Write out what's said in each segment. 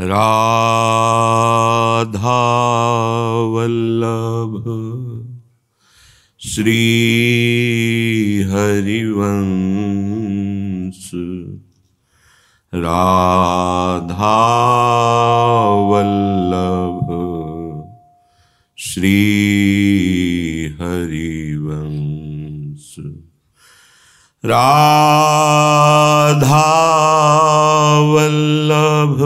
राधा वल्लभ श्री हरिवंश, राधा वल्लभ श्री हरिवंश, राधा वल्लभ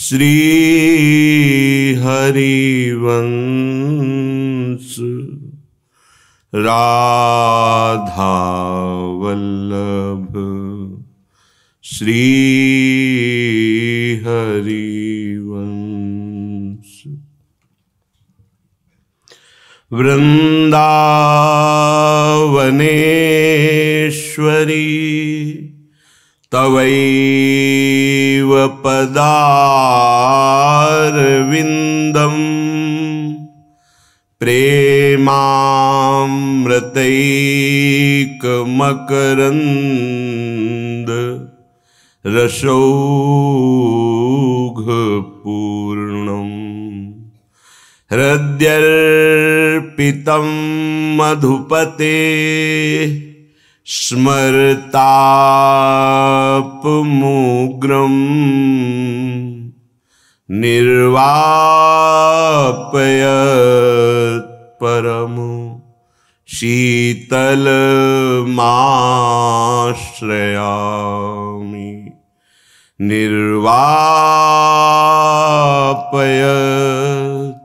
श्री हरिवंश, राधा वल्लभ श्री हरिवंश। वृंदावनेश्वरी तवैव पदारविन्दम् प्रेमामृतैकमकरन्द रसौघपूर्णम्, हृद्यर्पितं मधुपते स्मर्तापमुग्रं निर्वापयत् परमु शीतलमाश्रयामि, निर्वापयत्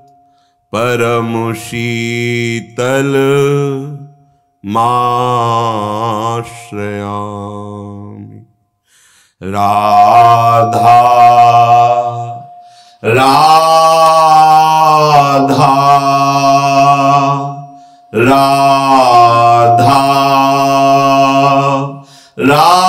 परमु शीतल माश्रयामि। राधा राधा राधा राधा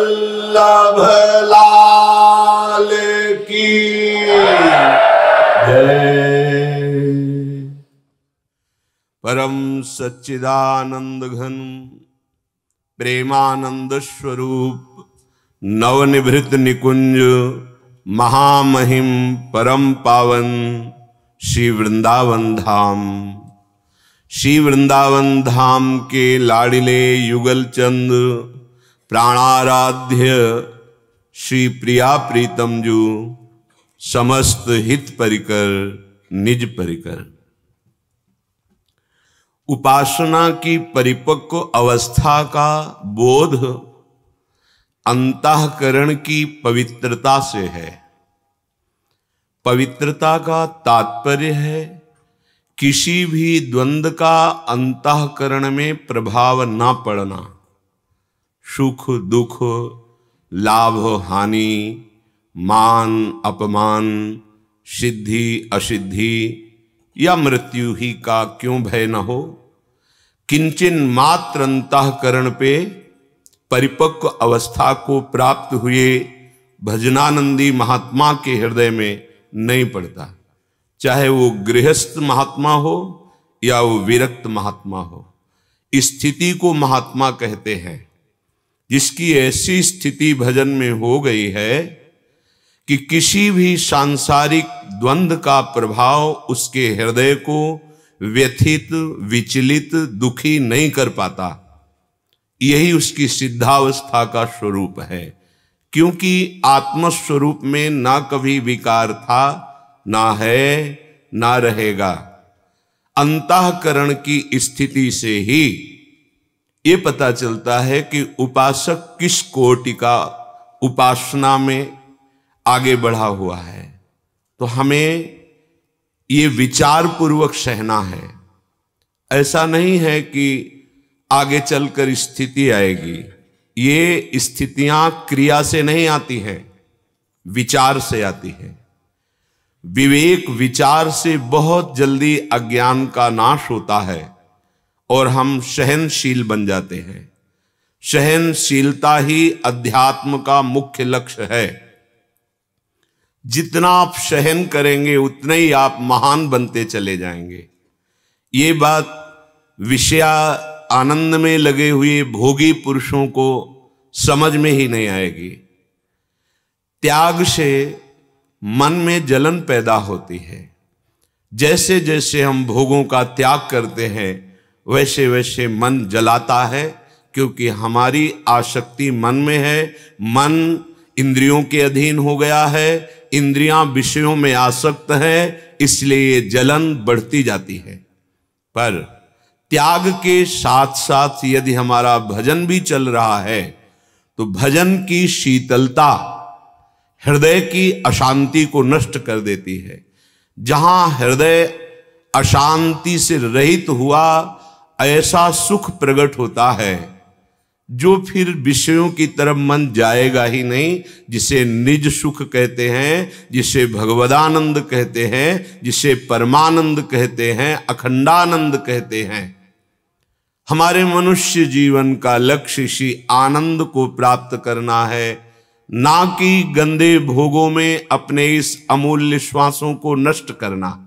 वल्लभ लाल की जय। परम सच्चिदानंद घन प्रेमानंद स्वरूप नवनिभृत निकुंज महामहिम परम पावन श्री वृंदावन धाम, श्री वृंदावन धाम के लाडिले युगल चंद प्राणाराध्य श्री प्रिया प्रीतम जू समस्त हित परिकर निज परिकर। उपासना की परिपक्व अवस्था का बोध अंतःकरण की पवित्रता से है। पवित्रता का तात्पर्य है किसी भी द्वंद्व का अंतःकरण में प्रभाव ना पड़ना। सुख दुख, लाभ हानि, मान अपमान, सिद्धि असिद्धि या मृत्यु ही का क्यों भय न हो, किंचन मात्र अंतःकरण पे परिपक्व अवस्था को प्राप्त हुए भजनानंदी महात्मा के हृदय में नहीं पड़ता, चाहे वो गृहस्थ महात्मा हो या वो विरक्त महात्मा हो। इस स्थिति को महात्मा कहते हैं जिसकी ऐसी स्थिति भजन में हो गई है कि किसी भी सांसारिक द्वंद्व का प्रभाव उसके हृदय को व्यथित, विचलित, दुखी नहीं कर पाता। यही उसकी सिद्धावस्था का स्वरूप है, क्योंकि आत्मस्वरूप में ना कभी विकार था, ना है, ना रहेगा। अंतःकरण की स्थिति से ही ये पता चलता है कि उपासक किस कोटि का उपासना में आगे बढ़ा हुआ है। तो हमें ये विचार पूर्वक सहना है। ऐसा नहीं है कि आगे चलकर स्थिति आएगी। ये स्थितियां क्रिया से नहीं आती हैं, विचार से आती है। विवेक विचार से बहुत जल्दी अज्ञान का नाश होता है और हम सहनशील बन जाते हैं। सहनशीलता ही अध्यात्म का मुख्य लक्ष्य है। जितना आप सहन करेंगे उतना ही आप महान बनते चले जाएंगे। ये बात विषया आनंद में लगे हुए भोगी पुरुषों को समझ में ही नहीं आएगी। त्याग से मन में जलन पैदा होती है। जैसे जैसे हम भोगों का त्याग करते हैं वैसे वैसे मन जलाता है, क्योंकि हमारी आसक्ति मन में है। मन इंद्रियों के अधीन हो गया है, इंद्रियां विषयों में आसक्त हैं, इसलिए जलन बढ़ती जाती है। पर त्याग के साथ साथ यदि हमारा भजन भी चल रहा है तो भजन की शीतलता हृदय की अशांति को नष्ट कर देती है। जहां हृदय अशांति से रहित हुआ ऐसा सुख प्रकट होता है जो फिर विषयों की तरफ मन जाएगा ही नहीं, जिसे निज सुख कहते हैं, जिसे भगवदानंद कहते हैं, जिसे परमानंद कहते हैं, अखंडानंद कहते हैं। हमारे मनुष्य जीवन का लक्ष्य श्री आनंद को प्राप्त करना है, ना कि गंदे भोगों में अपने इस अमूल्य श्वासों को नष्ट करना।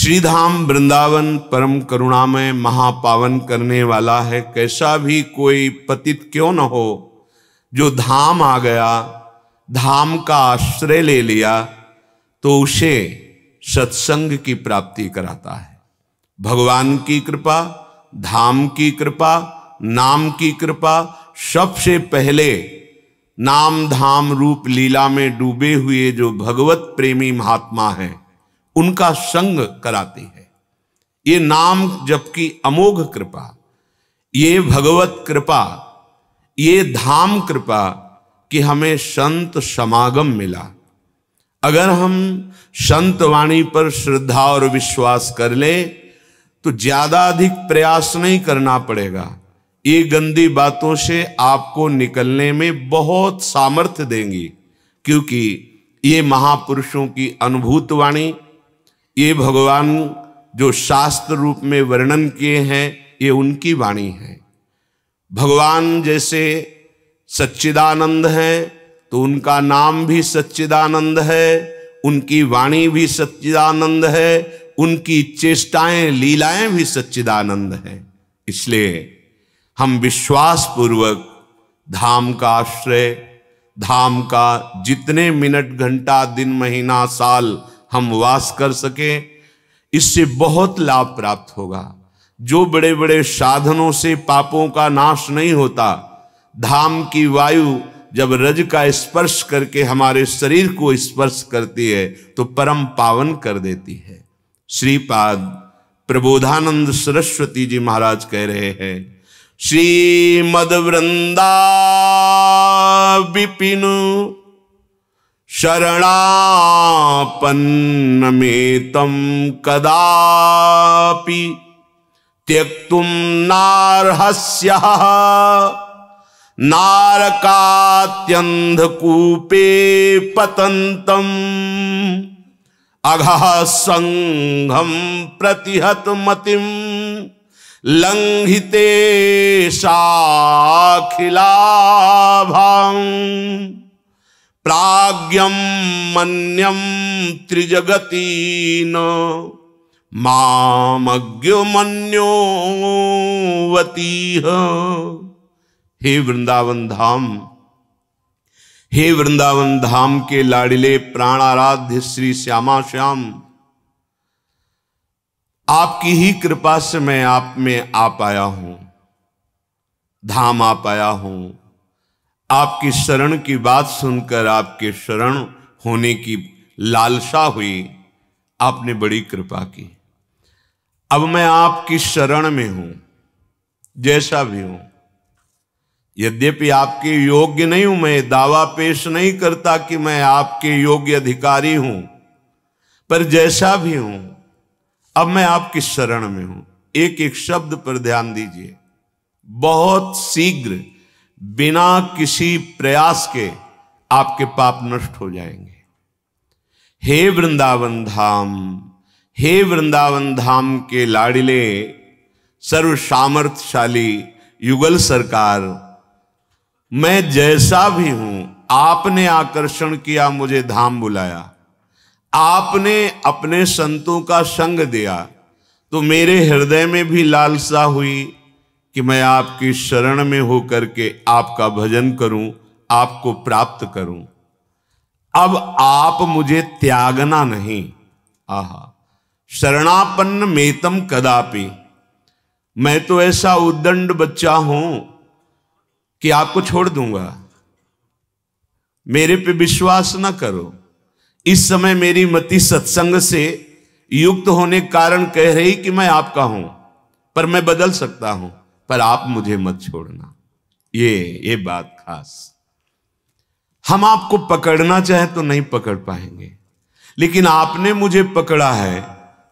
श्रीधाम वृंदावन परम करुणामय महापावन करने वाला है। कैसा भी कोई पतित क्यों न हो, जो धाम आ गया, धाम का आश्रय ले लिया, तो उसे सत्संग की प्राप्ति कराता है। भगवान की कृपा, धाम की कृपा, नाम की कृपा। सबसे पहले नाम धाम रूप लीला में डूबे हुए जो भगवत प्रेमी महात्मा हैं उनका संग कराती है। ये नाम जप की अमोघ कृपा, ये भगवत कृपा, ये धाम कृपा कि हमें संत समागम मिला। अगर हम संत वाणी पर श्रद्धा और विश्वास कर लें तो ज्यादा अधिक प्रयास नहीं करना पड़ेगा। ये गंदी बातों से आपको निकलने में बहुत सामर्थ्य देंगी, क्योंकि ये महापुरुषों की अनुभूत वाणी, ये भगवान जो शास्त्र रूप में वर्णन किए हैं, ये उनकी वाणी है। भगवान जैसे सच्चिदानंद हैं तो उनका नाम भी सच्चिदानंद है, उनकी वाणी भी सच्चिदानंद है, उनकी चेष्टाएं लीलाएं भी सच्चिदानंद है। इसलिए हम विश्वास पूर्वक धाम का आश्रय, धाम का जितने मिनट घंटा दिन महीना साल हम वास कर सके, इससे बहुत लाभ प्राप्त होगा। जो बड़े बड़े साधनों से पापों का नाश नहीं होता, धाम की वायु जब रज का स्पर्श करके हमारे शरीर को स्पर्श करती है तो परम पावन कर देती है। श्रीपाद प्रबोधानंद सरस्वती जी महाराज कह रहे हैं, श्रीमद वृंदावन विपिनु शरणापन्न में तम कदापि त्यक्तुम नारहस्य नारकात्यंधकूपे पतंतम अघः संघं प्रतिहत मतिम लंघिते साखिलाभां प्राज्ञं मन्यं त्रिजगतीन मामज्ञमन्योवतीह। हे वृंदावन धाम के लाडिले प्राणाराध्य श्री श्यामा श्याम, आपकी ही कृपा से मैं आप में आ पाया हूं, धाम आ पाया हूं। आपकी शरण की बात सुनकर आपके शरण होने की लालसा हुई, आपने बड़ी कृपा की। अब मैं आपकी शरण में हूं, जैसा भी हूं, यद्यपि आपके योग्य नहीं हूं, मैं दावा पेश नहीं करता कि मैं आपके योग्य अधिकारी हूं, पर जैसा भी हूं अब मैं आपकी शरण में हूं। एक एक शब्द पर ध्यान दीजिए। बहुत शीघ्र बिना किसी प्रयास के आपके पाप नष्ट हो जाएंगे। हे वृंदावन धाम, हे वृंदावन धाम के लाडिले सर्व सामर्थ्यशाली युगल सरकार, मैं जैसा भी हूं, आपने आकर्षण किया, मुझे धाम बुलाया, आपने अपने संतों का संग दिया, तो मेरे हृदय में भी लालसा हुई कि मैं आपकी शरण में होकर के आपका भजन करूं, आपको प्राप्त करूं। अब आप मुझे त्यागना नहीं। आहा, शरणापन्न मेतम कदापि, मैं तो ऐसा उद्दंड बच्चा हूं कि आपको छोड़ दूंगा, मेरे पे विश्वास ना करो। इस समय मेरी मति सत्संग से युक्त होने कारण कह रही कि मैं आपका हूं, पर मैं बदल सकता हूं, पर आप मुझे मत छोड़ना। ये बात खास। हम आपको पकड़ना चाहे तो नहीं पकड़ पाएंगे, लेकिन आपने मुझे पकड़ा है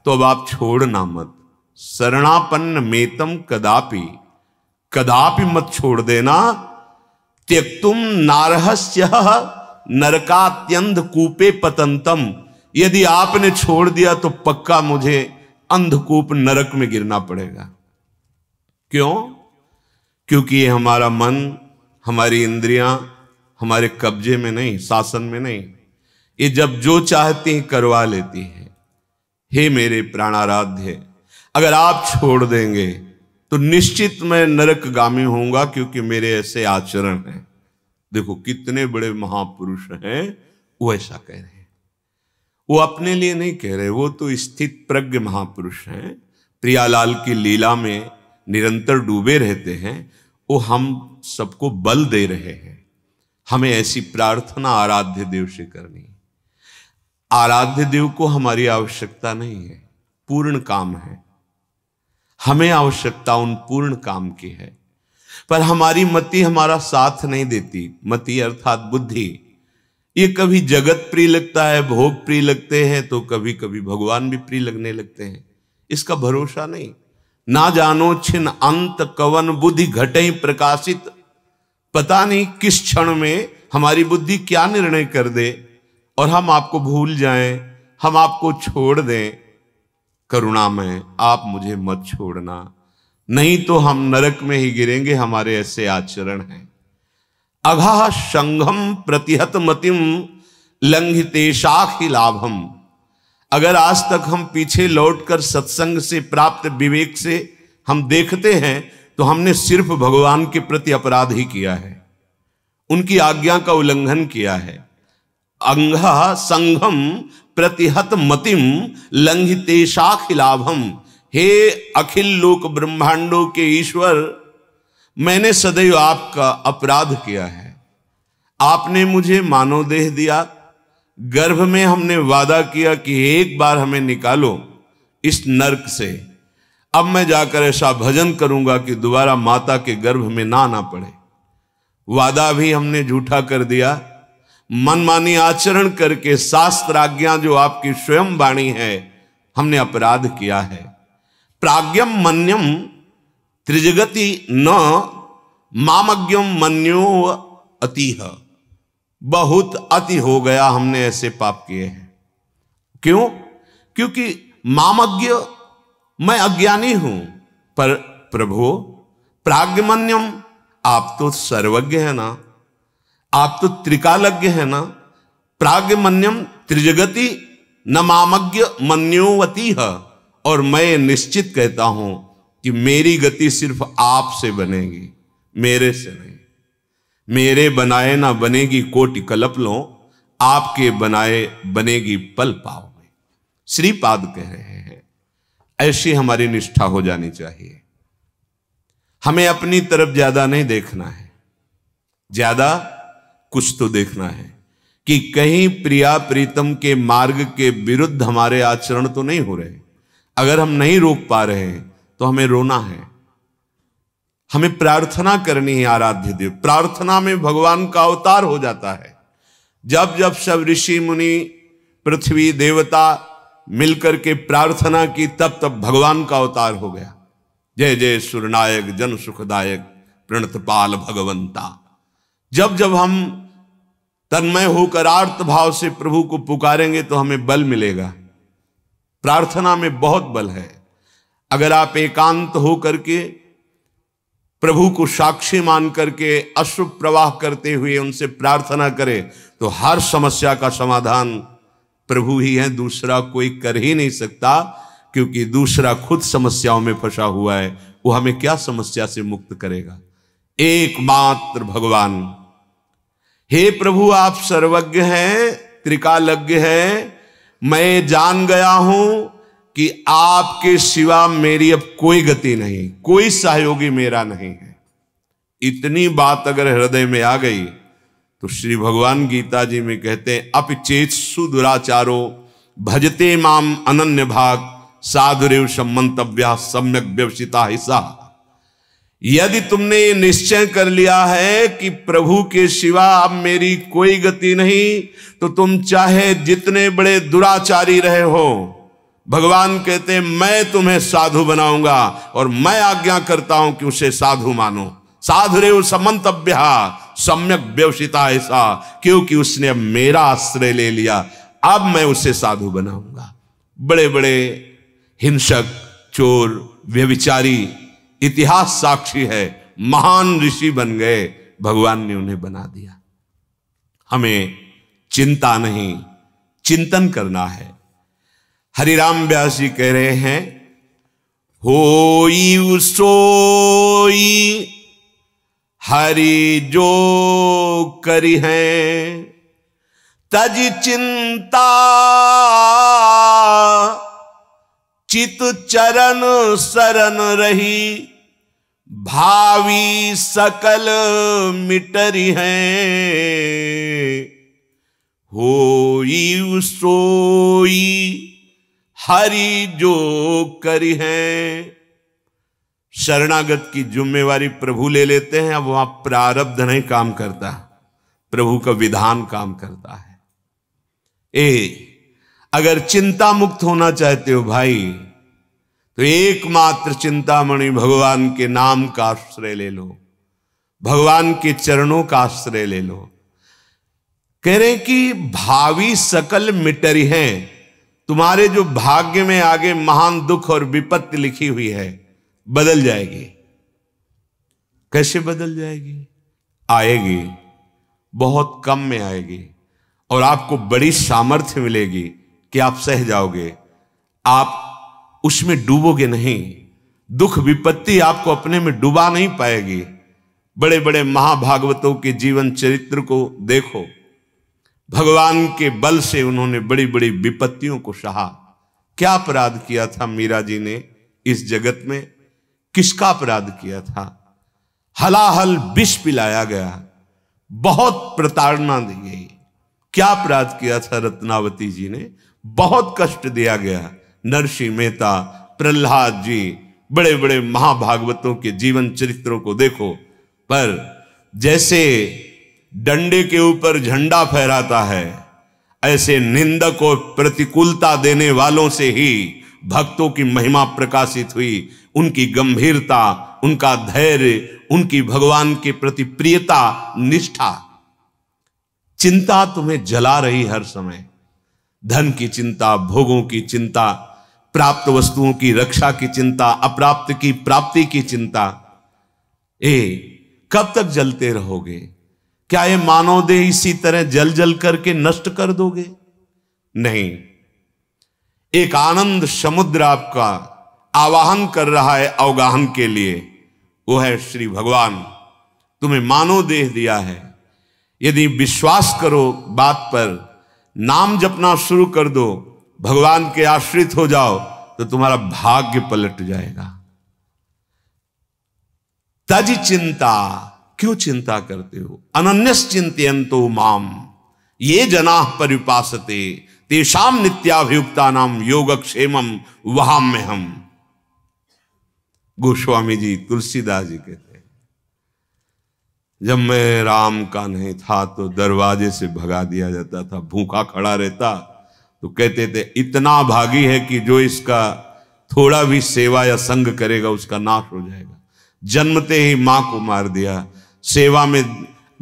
तो अब आप छोड़ना मत। शरणापन्न मेतम कदापि, कदापि मत छोड़ देना। त्यक्तुम नारहस्य नरकात्यंध कूपे पतंतम, यदि आपने छोड़ दिया तो पक्का मुझे अंधकूप नरक में गिरना पड़ेगा। क्यों? क्योंकि ये हमारा मन, हमारी इंद्रियां हमारे कब्जे में नहीं, शासन में नहीं, ये जब जो चाहती हैं करवा लेती है। हे मेरे प्राणाराध्य, अगर आप छोड़ देंगे तो निश्चित मैं नरकगामी होऊंगा, क्योंकि मेरे ऐसे आचरण हैं। देखो कितने बड़े महापुरुष हैं, वो ऐसा कह रहे हैं। वो अपने लिए नहीं कह रहे, वो तो स्थित प्रज्ञ महापुरुष हैं, प्रियालाल की लीला में निरंतर डूबे रहते हैं। वो हम सबको बल दे रहे हैं। हमें ऐसी प्रार्थना आराध्य देव से करनी। आराध्य देव को हमारी आवश्यकता नहीं है, पूर्ण काम है। हमें आवश्यकता उन पूर्ण काम की है, पर हमारी मति हमारा साथ नहीं देती। मति अर्थात बुद्धि। ये कभी जगत प्रिय लगता है, भोग प्रिय लगते हैं, तो कभी कभी भगवान भी प्रिय लगने लगते हैं। इसका भरोसा नहीं। ना जानो छिन अंत कवन बुद्धि घटई प्रकाशित। पता नहीं किस क्षण में हमारी बुद्धि क्या निर्णय कर दे और हम आपको भूल जाएं, हम आपको छोड़ दें। करुणामय, आप मुझे मत छोड़ना। नहीं तो हम नरक में ही गिरेंगे, हमारे ऐसे आचरण हैं। अघाह संघम प्रतिहत मतिम लंघितेशाखि लाभम। अगर आज तक हम पीछे लौटकर सत्संग से प्राप्त विवेक से हम देखते हैं तो हमने सिर्फ भगवान के प्रति अपराध ही किया है, उनकी आज्ञा का उल्लंघन किया है। अंघा संघम प्रतिहत मतिम लंघितेशाखि लाभम। हे अखिल लोक ब्रह्मांडों के ईश्वर, मैंने सदैव आपका अपराध किया है। आपने मुझे मानव देह दिया, गर्भ में हमने वादा किया कि एक बार हमें निकालो इस नरक से, अब मैं जाकर ऐसा भजन करूंगा कि दोबारा माता के गर्भ में ना आना पड़े। वादा भी हमने झूठा कर दिया, मनमानी आचरण करके शास्त्र आज्ञा जो आपकी स्वयं वाणी है हमने अपराध किया है। प्राज्ञम मन्यम त्रिजगति न मामज्ञम मन्यो अतिह। बहुत अति हो गया, हमने ऐसे पाप किए हैं। क्यों? क्योंकि मामज्ञ मैं अज्ञानी हूं, पर प्रभु प्राज्ञमन्यम आप तो सर्वज्ञ है ना, आप तो त्रिकालज्ञ है ना। प्राज्ञमन्यम त्रिजगति न मामज्ञ मन्योवती है, और मैं निश्चित कहता हूं कि मेरी गति सिर्फ आपसे बनेगी, मेरे से नहीं। मेरे बनाए ना बनेगी कोटि कल्प लो, आपके बनाए बनेगी पल पाओ में। श्री पाद कह रहे हैं ऐसी हमारी निष्ठा हो जानी चाहिए। हमें अपनी तरफ ज्यादा नहीं देखना है, ज्यादा कुछ तो देखना है कि कहीं प्रिया प्रीतम के मार्ग के विरुद्ध हमारे आचरण तो नहीं हो रहे। अगर हम नहीं रोक पा रहे हैं तो हमें रोना है, हमें प्रार्थना करनी है। आराध्य देव प्रार्थना में भगवान का अवतार हो जाता है। जब जब सब ऋषि मुनि पृथ्वी देवता मिलकर के प्रार्थना की, तब तब भगवान का अवतार हो गया। जय जय सुरनायक जन सुखदायक प्रणतपाल भगवंता। जब जब हम तन्मय होकर आर्त भाव से प्रभु को पुकारेंगे तो हमें बल मिलेगा। प्रार्थना में बहुत बल है। अगर आप एकांत होकर के प्रभु को साक्षी मान करके अश्रु प्रवाह करते हुए उनसे प्रार्थना करें तो हर समस्या का समाधान प्रभु ही है, दूसरा कोई कर ही नहीं सकता, क्योंकि दूसरा खुद समस्याओं में फंसा हुआ है। वो हमें क्या समस्या से मुक्त करेगा? एकमात्र भगवान। हे प्रभु आप सर्वज्ञ हैं, त्रिकालज्ञ हैं, मैं जान गया हूं कि आपके सिवा मेरी अब कोई गति नहीं, कोई सहयोगी मेरा नहीं है। इतनी बात अगर हृदय में आ गई तो श्री भगवान गीता जी में कहते हैं, अपचेतसु दुराचारो भजते माम अनन्य भाग साधुरेव सम्मंतव्या सम्यक व्यवसिता हिसा। यदि तुमने ये निश्चय कर लिया है कि प्रभु के सिवा अब मेरी कोई गति नहीं, तो तुम चाहे जितने बड़े दुराचारी रहे हो, भगवान कहते हैं मैं तुम्हें साधु बनाऊंगा और मैं आज्ञा करता हूं कि उसे साधु मानो। साधुरेव समन्तव्यः सम्यक व्यवसिता ऐसा, क्योंकि उसने अब मेरा आश्रय ले लिया, अब मैं उसे साधु बनाऊंगा। बड़े बड़े हिंसक, चोर, व्यभिचारी इतिहास साक्षी है, महान ऋषि बन गए, भगवान ने उन्हें बना दिया। हमें चिंता नहीं, चिंतन करना है। हरिराम व्यास जी कह रहे हैं, होई सोई हरि जो करी है तज चिंता चित चरण शरण रही भावी सकल मिटरी है। होई सोई हरि जो करी है। शरणागत की जिम्मेवारी प्रभु ले लेते हैं। अब वहां प्रारब्ध नहीं काम करता, प्रभु का विधान काम करता है। अगर चिंता मुक्त होना चाहते हो भाई, तो एकमात्र चिंतामणि भगवान के नाम का आश्रय ले लो, भगवान के चरणों का आश्रय ले लो। कह रहे कि भावी सकल मिटरी हैं, तुम्हारे जो भाग्य में आगे महान दुख और विपत्ति लिखी हुई है, बदल जाएगी। कैसे बदल जाएगी? आएगी, बहुत कम में आएगी और आपको बड़ी सामर्थ्य मिलेगी कि आप सह जाओगे, आप उसमें डूबोगे नहीं, दुख विपत्ति आपको अपने में डुबा नहीं पाएगी। बड़े बड़े महाभागवतों के जीवन चरित्र को देखो, भगवान के बल से उन्होंने बड़ी बड़ी विपत्तियों को सहा। क्या अपराध किया था मीरा जी ने इस जगत में? किसका अपराध किया था? हलाहल विष पिलाया गया, बहुत प्रताड़ना दी गई। क्या अपराध किया था रत्नावती जी ने? बहुत कष्ट दिया गया। नरसिंह मेहता, प्रहलाद जी, बड़े बड़े महाभागवतों के जीवन चरित्रों को देखो। पर जैसे डंडे के ऊपर झंडा फहराता है, ऐसे निंदक और प्रतिकूलता देने वालों से ही भक्तों की महिमा प्रकाशित हुई। उनकी गंभीरता, उनका धैर्य, उनकी भगवान के प्रति प्रियता, निष्ठा। चिंता तुम्हें जला रही हर समय, धन की चिंता, भोगों की चिंता, प्राप्त वस्तुओं की रक्षा की चिंता, अप्राप्त की प्राप्ति की चिंता। कब तक जलते रहोगे? क्या ये मानव देह इसी तरह जल जल करके नष्ट कर दोगे? नहीं, एक आनंद समुद्र आपका आवाहन कर रहा है अवगाहन के लिए, वो है श्री भगवान। तुम्हें मानव देह दिया है, यदि विश्वास करो बात पर, नाम जपना शुरू कर दो, भगवान के आश्रित हो जाओ, तो तुम्हारा भाग्य पलट जाएगा। तज चिंता, क्यों चिंता करते हो? अनन्यस चिंतयन्तो माम ये जनाः परिपासते तेषाम नित्याभियुक्तानां योगक्षेमं वहाम्यहम्। गोस्वामी जी तुलसीदास जी कहते हैं, जब मैं राम का नहीं था तो दरवाजे से भगा दिया जाता था, भूखा खड़ा रहता तो कहते थे इतना भागी है कि जो इसका थोड़ा भी सेवा या संग करेगा उसका नाश हो जाएगा। जन्मते ही माँ को मार दिया, सेवा में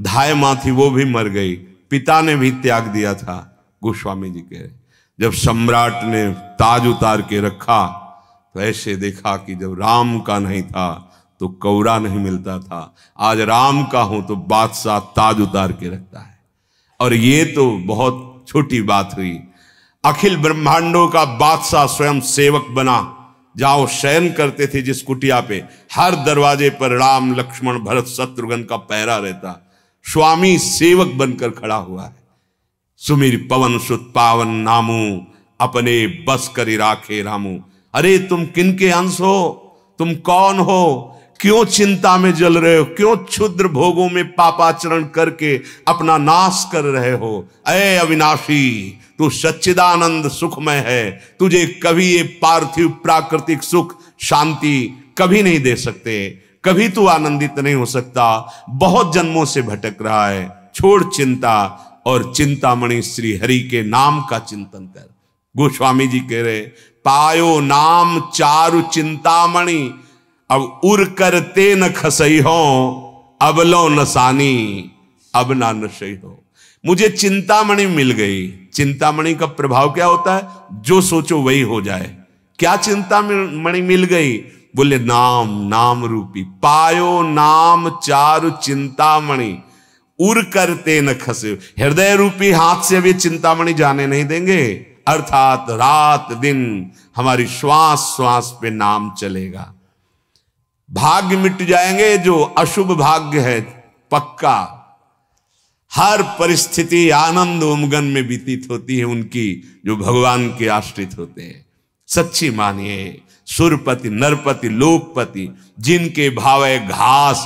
धाय माँ थी वो भी मर गई, पिता ने भी त्याग दिया था। गोस्वामी जी कह रहे, जब सम्राट ने ताज उतार के रखा तो ऐसे देखा कि जब राम का नहीं था तो कौरा नहीं मिलता था, आज राम का हो तो बादशाह ताज उतार के रखता है। और ये तो बहुत छोटी बात हुई, अखिल ब्रह्मांडों का बादशाह स्वयं सेवक बना। जाओ शयन करते थे जिस कुटिया पे, हर दरवाजे पर राम लक्ष्मण भरत शत्रुघ्न का पहरा रहता, स्वामी सेवक बनकर खड़ा हुआ है। सुमिर पवन सुत पावन नामू अपने बस करी राखे रामू। अरे तुम किनके अंश हो? तुम कौन हो? क्यों चिंता में जल रहे हो? क्यों क्षुद्र भोगों में पापाचरण करके अपना नाश कर रहे हो? अय अविनाशी, तू सच्चिदानंद सुखमय है, तुझे कभी ये पार्थिव प्राकृतिक सुख शांति कभी नहीं दे सकते, कभी तू आनंदित नहीं हो सकता, बहुत जन्मों से भटक रहा है, छोड़ चिंता और चिंतामणि श्री हरि के नाम का चिंतन कर। गोस्वामी जी कह रहे, पायो नाम चारु चिंतामणि अब उर करते न खसई हो अबलो नसानी अब ना नशई हो। मुझे चिंतामणि मिल गई। चिंतामणि का प्रभाव क्या होता है? जो सोचो वही हो जाए। क्या चिंतामणि मिल गई? बोले नाम, नाम रूपी। पायो नाम चारु चिंतामणि उर करते न खसे। हृदय रूपी हाथ से अभी चिंतामणि जाने नहीं देंगे, अर्थात रात दिन हमारी श्वास श्वास पे नाम चलेगा। भाग्य मिट जाएंगे जो अशुभ भाग्य है, पक्का। हर परिस्थिति आनंद उमगन में व्यतीत होती है उनकी जो भगवान के आश्रित होते हैं। सच्ची मानिए, सुरपति नरपति लोकपति जिनके भावे घास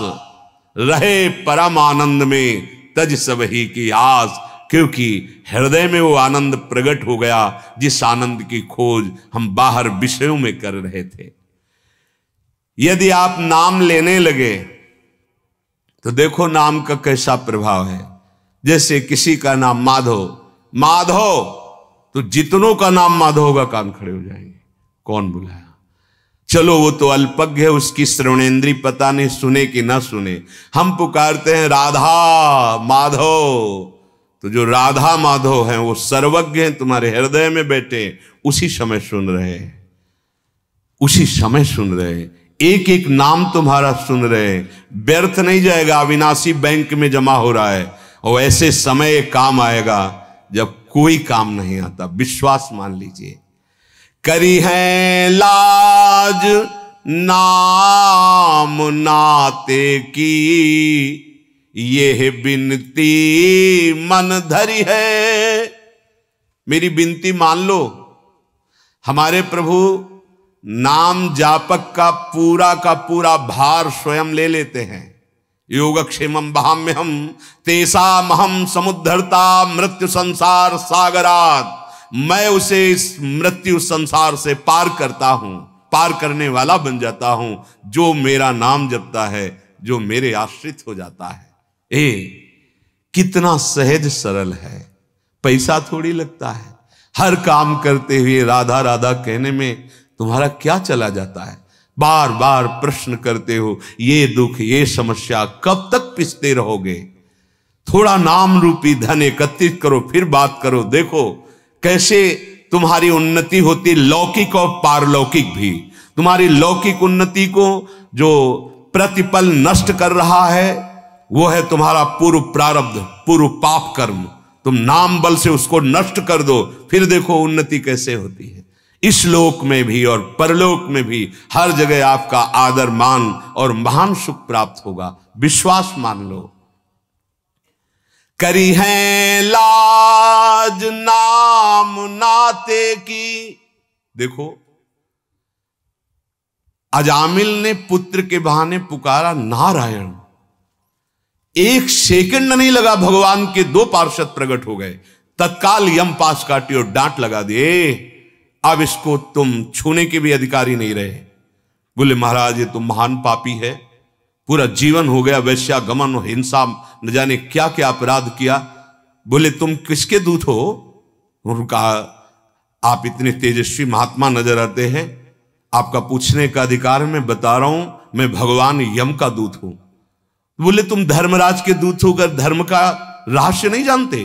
रहे परम आनंद में तज सब ही की आस, क्योंकि हृदय में वो आनंद प्रकट हो गया जिस आनंद की खोज हम बाहर विषयों में कर रहे थे। यदि आप नाम लेने लगे तो देखो नाम का कैसा प्रभाव है। जैसे किसी का नाम माधव, माधव तो जितनों का नाम माधव होगा कान खड़े हो जाएंगे, कौन बुलाया? चलो वो तो अल्पज्ञ है, उसकी श्रवणेंद्री पता नहीं सुने कि ना सुने। हम पुकारते हैं राधा माधव, तो जो राधा माधव हैं वो सर्वज्ञ हैं, तुम्हारे हृदय में बैठे, उसी समय सुन रहे हैं, उसी समय सुन रहे हैं। एक एक नाम तुम्हारा सुन रहे हैं, व्यर्थ नहीं जाएगा, अविनाशी बैंक में जमा हो रहा है। और ऐसे समय काम आएगा जब कोई काम नहीं आता, विश्वास मान लीजिए। करी है लाज नाम नाते की, ये बिनती मन धरी है। मेरी बिनती मान लो, हमारे प्रभु नाम जापक का पूरा भार स्वयं ले लेते हैं। योगक्षेमं वहाम्यहम तेषामहं समुद्धरता मृत्यु संसार सागरात, मैं उसे इस मृत्यु संसार से पार करता हूं, पार करने वाला बन जाता हूं, जो मेरा नाम जपता है, जो मेरे आश्रित हो जाता है। कितना सहज सरल है, पैसा थोड़ी लगता है। हर काम करते हुए राधा राधा कहने में तुम्हारा क्या चला जाता है। बार बार प्रश्न करते हो, ये दुख ये समस्या कब तक पिसते रहोगे। थोड़ा नाम रूपी धन एकत्रित करो, फिर बात करो। देखो कैसे तुम्हारी उन्नति होती, लौकिक और पारलौकिक भी। तुम्हारी लौकिक उन्नति को जो प्रतिपल नष्ट कर रहा है वो है तुम्हारा पूर्व प्रारब्ध, पूर्व पाप कर्म। तुम नाम बल से उसको नष्ट कर दो, फिर देखो उन्नति कैसे होती है। इस लोक में भी और परलोक में भी हर जगह आपका आदर मान और महान सुख प्राप्त होगा, विश्वास मान लो। करी है लाज नाम नाते की। देखो अजामिल ने पुत्र के बहाने पुकारा नारायण। एक सेकंड नहीं लगा, भगवान के दो पार्षद प्रकट हो गए। तत्काल यम पाश काटी और डांट लगा दिए, अब इसको तुम छूने के भी अधिकारी नहीं रहे। बोले महाराज ये तो महान पापी है, पूरा जीवन हो गया वैश्यागमन और हिंसा, न जाने क्या क्या अपराध किया। बोले तुम किसके दूत हो। उन्होंने कहा आप इतने तेजस्वी महात्मा नजर आते हैं, आपका पूछने का अधिकार मैं बता रहा हूं, मैं भगवान यम का दूत हूं। बोले तुम धर्मराज के दूत होकर धर्म का रहस्य नहीं जानते।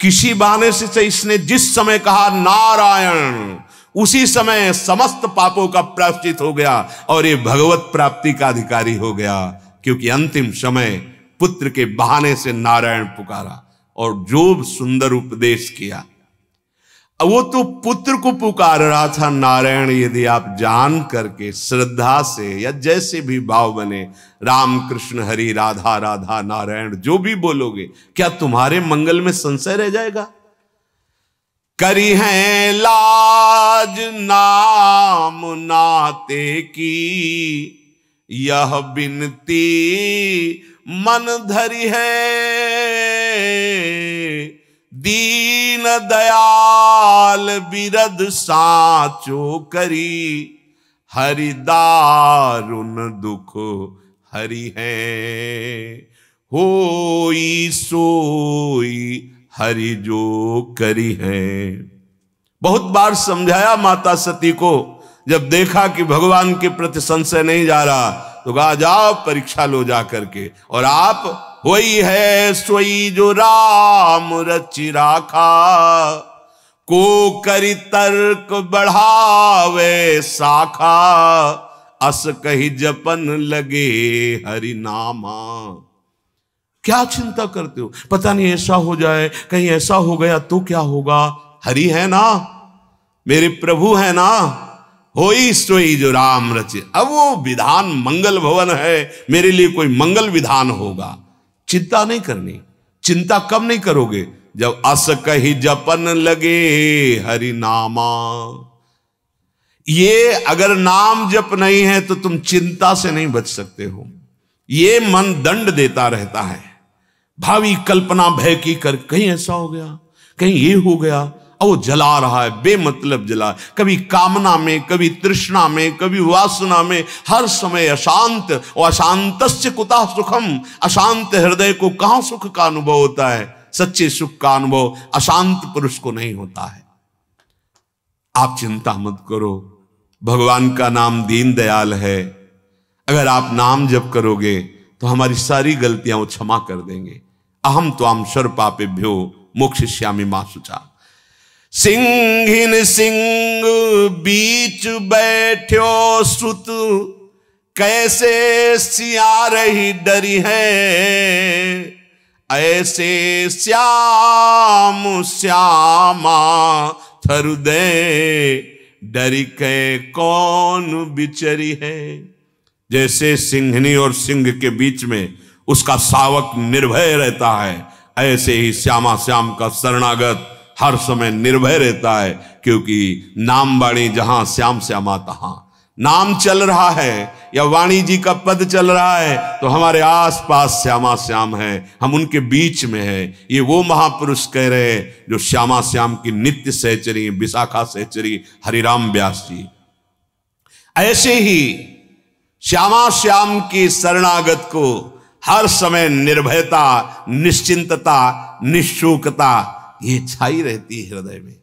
किसी बहाने से इसने जिस समय कहा नारायण, उसी समय समस्त पापों का प्रायश्चित हो गया और ये भगवत प्राप्ति का अधिकारी हो गया, क्योंकि अंतिम समय पुत्र के बहाने से नारायण पुकारा और जो सुंदर उपदेश किया। वो तो पुत्र को पुकार रहा था नारायण। यदि आप जान करके श्रद्धा से या जैसे भी भाव बने राम कृष्ण हरि राधा राधा नारायण जो भी बोलोगे, क्या तुम्हारे मंगल में संशय रह जाएगा। करी है लाज नाम नाते की, यह बिनती मन धरी है। दीन दयाल बिरद साचो करी, हरि दारुन दुख हरि है। होई सोई हरि जो करी है। बहुत बार समझाया माता सती को, जब देखा कि भगवान के प्रति संशय नहीं जा रहा तो कहा जाओ परीक्षा लो जा करके, और आप वही है सोई जो राम रचि राखा। को करी तर्क बढ़ावे साखा, अस कही जपन लगे हरि नामा। क्या चिंता करते हो, पता नहीं ऐसा हो जाए, कहीं ऐसा हो गया तो क्या होगा। हरि है ना, मेरे प्रभु है ना। होई सोई जो राम रचि, अब वो विधान मंगल भवन है, मेरे लिए कोई मंगल विधान होगा। चिंता नहीं करनी। चिंता कब नहीं करोगे, जब अस कही जपन लगे हरि नामा। ये अगर नाम जप नहीं है तो तुम चिंता से नहीं बच सकते हो। ये मन दंड देता रहता है, भावी कल्पना भय की कर, कहीं ऐसा हो गया, कहीं ये हो गया। वो जला रहा है, बेमतलब जला। कभी कामना में, कभी तृष्णा में, कभी वासना में, हर समय अशांत। और अशांतस्य कुतः सुखम, अशांत हृदय को कहाँ सुख का अनुभव होता है। सच्चे सुख का अनुभव अशांत पुरुष को नहीं होता है। आप चिंता मत करो, भगवान का नाम दीन दयाल है। अगर आप नाम जप करोगे तो हमारी सारी गलतियां वो क्षमा कर देंगे। अहम त्वाम सर्वपापेभ्यो मोक्षयिष्यामि मा शुचः। सिंघिन सिंह बीच बैठ्यो सुत, कैसे सिया रही डरी है, ऐसे श्याम श्यामा थरुदे डरी के कौन बिचरी है। जैसे सिंहनी और सिंह के बीच में उसका सावक निर्भय रहता है, ऐसे ही श्यामा श्याम का शरणागत हर समय निर्भय रहता है, क्योंकि नाम वाणी जहां श्याम श्यामा तहां। नाम चल रहा है या वाणी जी का पद चल रहा है तो हमारे आसपास श्यामा श्याम है, हम उनके बीच में है। ये वो महापुरुष कह रहे हैं जो श्यामा श्याम की नित्य सहचरी, विशाखा सहचरी हरिराम व्यास जी। ऐसे ही श्यामा श्याम की शरणागत को हर समय निर्भयता, निश्चिंतता, निशोकता ये छाई रहती है हृदय में।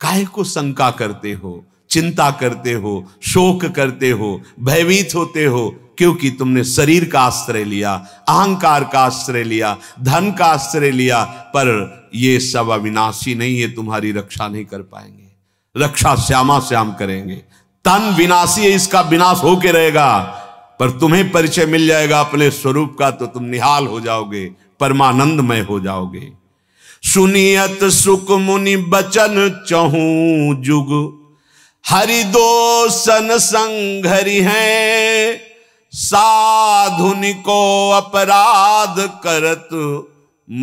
काहे को शंका करते हो, चिंता करते हो, शोक करते हो, भयभीत होते हो? क्योंकि तुमने शरीर का आश्रय लिया, अहंकार का आश्रय लिया, धन का आश्रय लिया, पर ये सब अविनाशी नहीं है, तुम्हारी रक्षा नहीं कर पाएंगे। रक्षा श्यामा श्याम करेंगे। तन विनाशी है, इसका विनाश होके रहेगा, पर तुम्हें परिचय मिल जाएगा अपने स्वरूप का तो तुम निहाल हो जाओगे, परमानंदमय हो जाओगे। सुनियत सुख मुनि बचन चहु जुग, हरि दोषन संघरि हैं, साधुनि को अपराध करत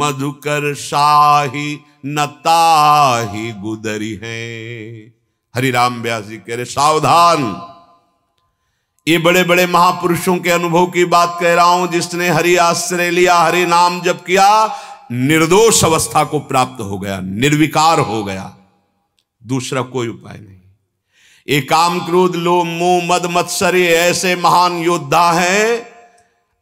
मधुकर शाही नताही गुदरी हैं। हरिराम व्यास जी कह रहे सावधान, ये बड़े बड़े महापुरुषों के अनुभव की बात कह रहा हूं। जिसने हरि आश्रय लिया, हरि नाम जप किया, निर्दोष अवस्था को प्राप्त हो गया, निर्विकार हो गया, दूसरा कोई उपाय नहीं। ये काम क्रोध लोभ मोह मद मत्सर ऐसे महान योद्धा हैं।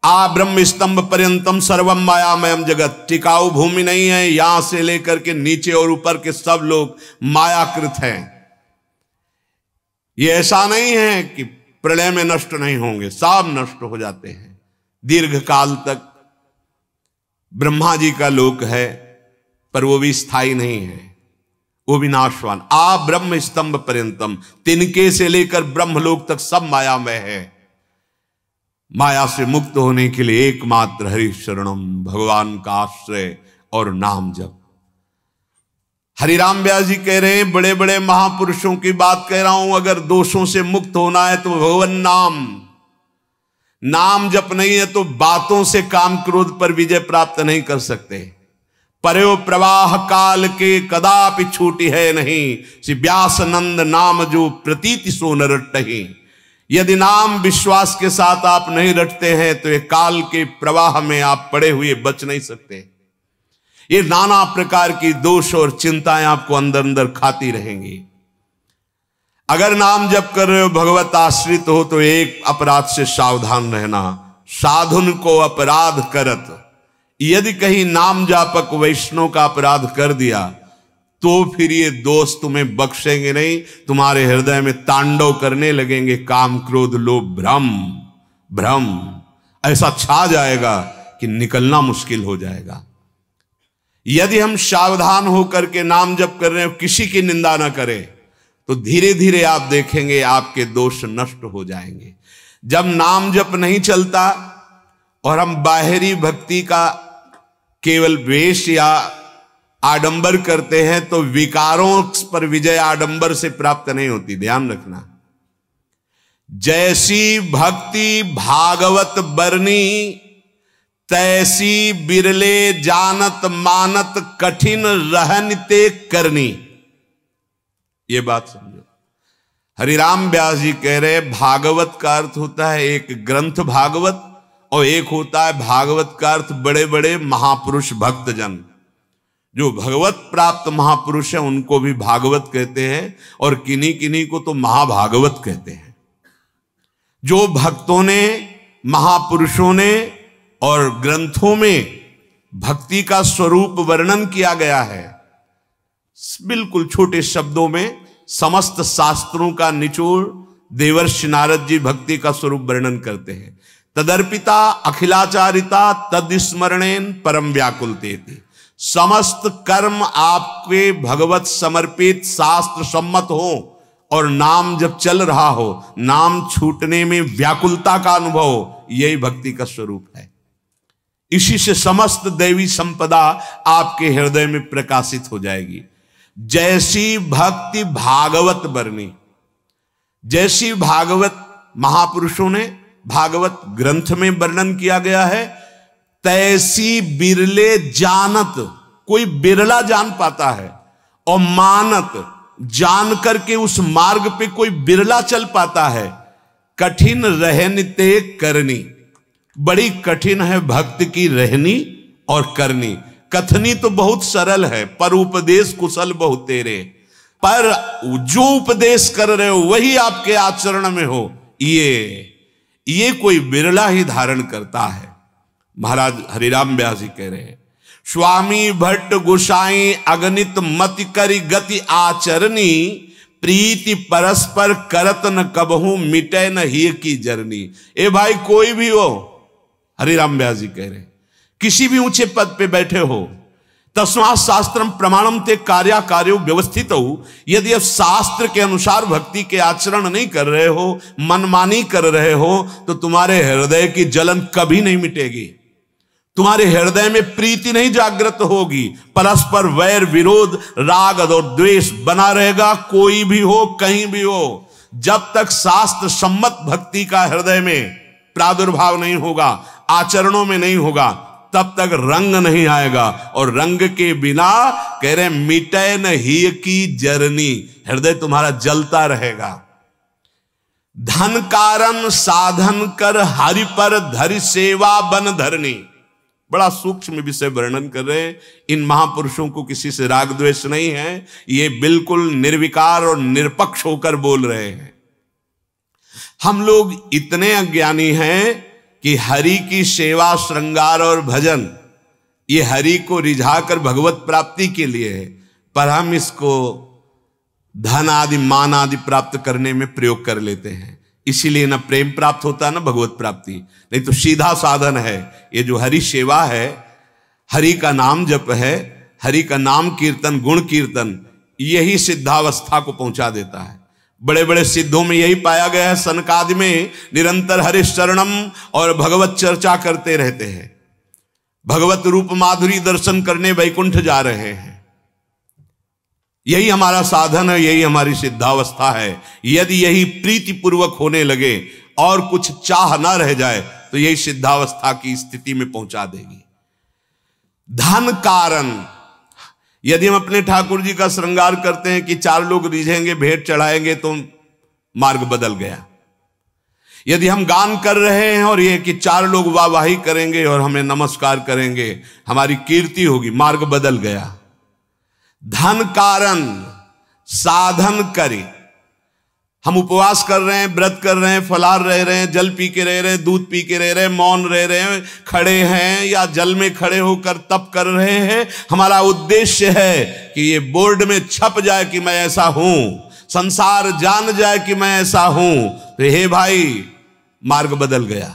आ ब्रह्म स्तंभ पर्यंतम सर्वम मायामयम जगत, टिकाऊ भूमि नहीं है। यहां से लेकर के नीचे और ऊपर के सब लोग मायाकृत हैं। ये ऐसा नहीं है कि प्रलय में नष्ट नहीं होंगे, सब नष्ट हो जाते हैं। दीर्घ काल तक ब्रह्मा जी का लोक है, पर वो भी स्थायी नहीं है, वो विनाशवान। आ ब्रह्म स्तंभ पर्यंतम, तिनके से लेकर ब्रह्मलोक तक सब माया में है। माया से मुक्त होने के लिए एकमात्र हरि शरणम, भगवान का आश्रय और नाम जप। हरिराम व्यास जी कह रहे हैं बड़े बड़े महापुरुषों की बात कह रहा हूं। अगर दोषों से मुक्त होना है तो भगवान नाम, नाम जप नहीं है तो बातों से काम क्रोध पर विजय प्राप्त नहीं कर सकते। पर्यो प्रवाह काल के कदापि छूटी है नहीं, व्यास नंद नाम जो प्रतीति सो न रटहि। यदि नाम विश्वास के साथ आप नहीं रटते हैं तो ये काल के प्रवाह में आप पड़े हुए बच नहीं सकते। ये नाना प्रकार की दोष और चिंताएं आपको अंदर अंदर खाती रहेंगी। अगर नाम जप कर रहे हो, भगवत आश्रित हो, तो एक अपराध से सावधान रहना, साधुन को अपराध करत। यदि कहीं नाम जापक वैष्णव का अपराध कर दिया तो फिर ये दोष तुम्हें बख्शेंगे नहीं, तुम्हारे हृदय में तांडव करने लगेंगे। काम क्रोध लोभ भ्रम, भ्रम ऐसा छा जाएगा कि निकलना मुश्किल हो जाएगा। यदि हम सावधान होकर के नाम जप कर रहे हो, किसी की निंदा ना करें, तो धीरे धीरे आप देखेंगे आपके दोष नष्ट हो जाएंगे। जब नाम जप नहीं चलता और हम बाहरी भक्ति का केवल वेश या आडंबर करते हैं तो विकारों पर विजय आडंबर से प्राप्त नहीं होती, ध्यान रखना। जैसी भक्ति भागवत बरनी, तैसी बिरले जानत मानत कठिन रहनते करनी। ये बात समझो, हरिराम व्यास जी कह रहे भागवत का अर्थ होता है एक ग्रंथ भागवत, और एक होता है भागवत का अर्थ बड़े बड़े महापुरुष भक्तजन। जो भगवत प्राप्त महापुरुष हैं उनको भी भागवत कहते हैं, और किन्हीं किन्हीं को तो महाभागवत कहते हैं। जो भक्तों ने, महापुरुषों ने और ग्रंथों में भक्ति का स्वरूप वर्णन किया गया है, बिल्कुल छोटे शब्दों में समस्त शास्त्रों का निचोड़ देवर्षि नारद जी भक्ति का स्वरूप वर्णन करते हैं। तदर्पिता अखिलाचारिता तदस्मरणेन परम व्याकुलते थी। समस्त कर्म आपके भगवत समर्पित शास्त्र सम्मत हो और नाम जब चल रहा हो, नाम छूटने में व्याकुलता का अनुभव हो, यही भक्ति का स्वरूप है। इसी से समस्त देवी संपदा आपके हृदय में प्रकाशित हो जाएगी। जैसी भक्ति भागवत वर्णी, जैसी भागवत महापुरुषों ने भागवत ग्रंथ में वर्णन किया गया है, तैसी बिरले जानत, कोई बिरला जान पाता है, और मानत, जान करके उस मार्ग पे कोई बिरला चल पाता है। कठिन रहनते करनी, बड़ी कठिन है भक्त की रहनी और करनी। कथनी तो बहुत सरल है, पर उपदेश कुशल बहुत तेरे, पर जो उपदेश कर रहे हो वही आपके आचरण में हो, ये कोई बिरला ही धारण करता है। महाराज हरिराम व्यास जी कह रहे हैं, स्वामी भट्ट गुसाई अगणित मति करी गति आचरणी, प्रीति परस्पर करत न कबहू मिटे न ही की जरनी। ए भाई कोई भी हो, हरिराम व्यास जी कह रहे हैं, किसी भी ऊंचे पद पे बैठे हो, तस्मात् शास्त्रम प्रमाणम ते कार्या कार्यो व्यवस्थित हो। यदि आप शास्त्र के अनुसार भक्ति के आचरण नहीं कर रहे हो, मनमानी कर रहे हो, तो तुम्हारे हृदय की जलन कभी नहीं मिटेगी, तुम्हारे हृदय में प्रीति नहीं जागृत होगी, परस्पर वैर विरोध राग और द्वेष बना रहेगा। कोई भी हो, कहीं भी हो, जब तक शास्त्र सम्मत भक्ति का हृदय में प्रादुर्भाव नहीं होगा, आचरणों में नहीं होगा, तब तक रंग नहीं आएगा। और रंग के बिना कह रहे मिटे न ही की जरनी, हृदय तुम्हारा जलता रहेगा। धन कारण साधन कर हरि पर धरि सेवा बन धरनी। बड़ा सूक्ष्म विषय वर्णन कर रहे हैं। इन महापुरुषों को किसी से राग द्वेष नहीं है, ये बिल्कुल निर्विकार और निरपक्ष होकर बोल रहे हैं। हम लोग इतने अज्ञानी हैं कि हरि की सेवा, श्रृंगार और भजन, ये हरि को रिझाकर भगवत प्राप्ति के लिए है, पर हम इसको धन आदि मान आदि प्राप्त करने में प्रयोग कर लेते हैं। इसीलिए ना प्रेम प्राप्त होता है ना भगवत प्राप्ति। नहीं तो सीधा साधन है ये जो हरि सेवा है, हरि का नाम जप है, हरि का नाम कीर्तन, गुण कीर्तन, यही सिद्धावस्था को पहुंचा देता है। बड़े बड़े सिद्धों में यही पाया गया है। सनकादि में निरंतर हरि शरणम और भगवत चर्चा करते रहते हैं, भगवत रूप माधुरी दर्शन करने वैकुंठ जा रहे हैं। यही हमारा साधन है, यही हमारी सिद्धावस्था है। यदि यही प्रीति पूर्वक होने लगे और कुछ चाह ना रह जाए, तो यही सिद्धावस्था की स्थिति में पहुंचा देगी। धन कारण, यदि हम अपने ठाकुर जी का श्रृंगार करते हैं कि चार लोग रिझेंगे, भेंट चढ़ाएंगे, तो मार्ग बदल गया। यदि हम गान कर रहे हैं और ये कि चार लोग वाहवाही करेंगे और हमें नमस्कार करेंगे, हमारी कीर्ति होगी, मार्ग बदल गया। धन कारण साधन करें, हम उपवास कर रहे हैं, व्रत कर रहे हैं, फलाहार रह रहे हैं, जल पी के रह रहे हैं, दूध पी के रह रहे हैं, मौन रह रहे हैं, खड़े हैं या जल में खड़े होकर तप कर रहे हैं। हमारा उद्देश्य है कि ये बोर्ड में छप जाए कि मैं ऐसा हूं, संसार जान जाए कि मैं ऐसा हूं। तो हे भाई, मार्ग बदल गया,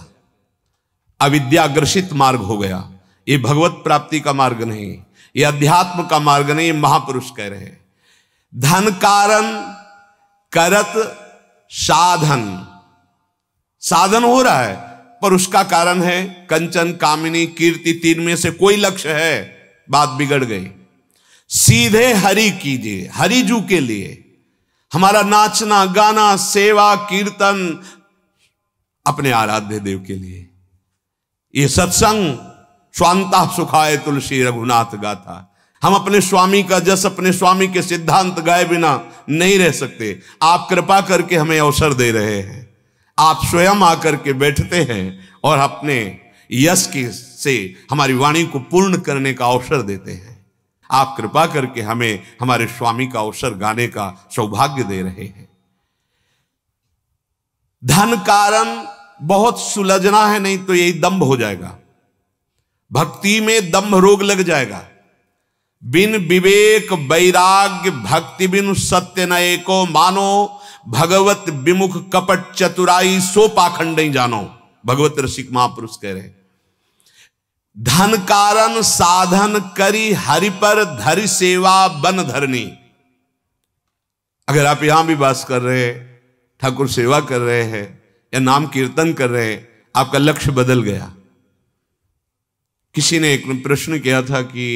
अविद्याग्रसित मार्ग हो गया। ये भगवत प्राप्ति का मार्ग नहीं, ये अध्यात्म का मार्ग नहीं, ये महापुरुष कह रहे हैं। धन कारण करत साधन, साधन हो रहा है, पर उसका कारण है कंचन, कामिनी, कीर्ति, तीन में से कोई लक्ष्य है, बात बिगड़ गई। सीधे हरि कीजिए, हरिजू के लिए हमारा नाचना, गाना, सेवा, कीर्तन अपने आराध्य देव के लिए। ये सत्संग स्वांता सुखाए तुलसी रघुनाथ गाथा, हम अपने स्वामी का जस, अपने स्वामी के सिद्धांत गाए बिना नहीं रह सकते। आप कृपा करके हमें अवसर दे रहे हैं, आप स्वयं आकर के बैठते हैं और अपने यश की से हमारी वाणी को पूर्ण करने का अवसर देते हैं। आप कृपा करके हमें हमारे स्वामी का अवसर गाने का सौभाग्य दे रहे हैं। धन कारण बहुत सुलझना है, नहीं तो यही दंभ हो जाएगा, भक्ति में दंभ रोग लग जाएगा। बिन विवेक वैराग्य भक्ति बिनु सत्य नये को मानो, भगवत विमुख कपट चतुराई सो पाखंड नहीं जानो। भगवत रसिक महापुरुष कह रहे हैं, धन कारण साधन करी हरि पर धरि सेवा बन धरनी। अगर आप यहाँ भी वास कर रहे हैं, ठाकुर सेवा कर रहे हैं या नाम कीर्तन कर रहे हैं, आपका लक्ष्य बदल गया। किसी ने एक प्रश्न किया था कि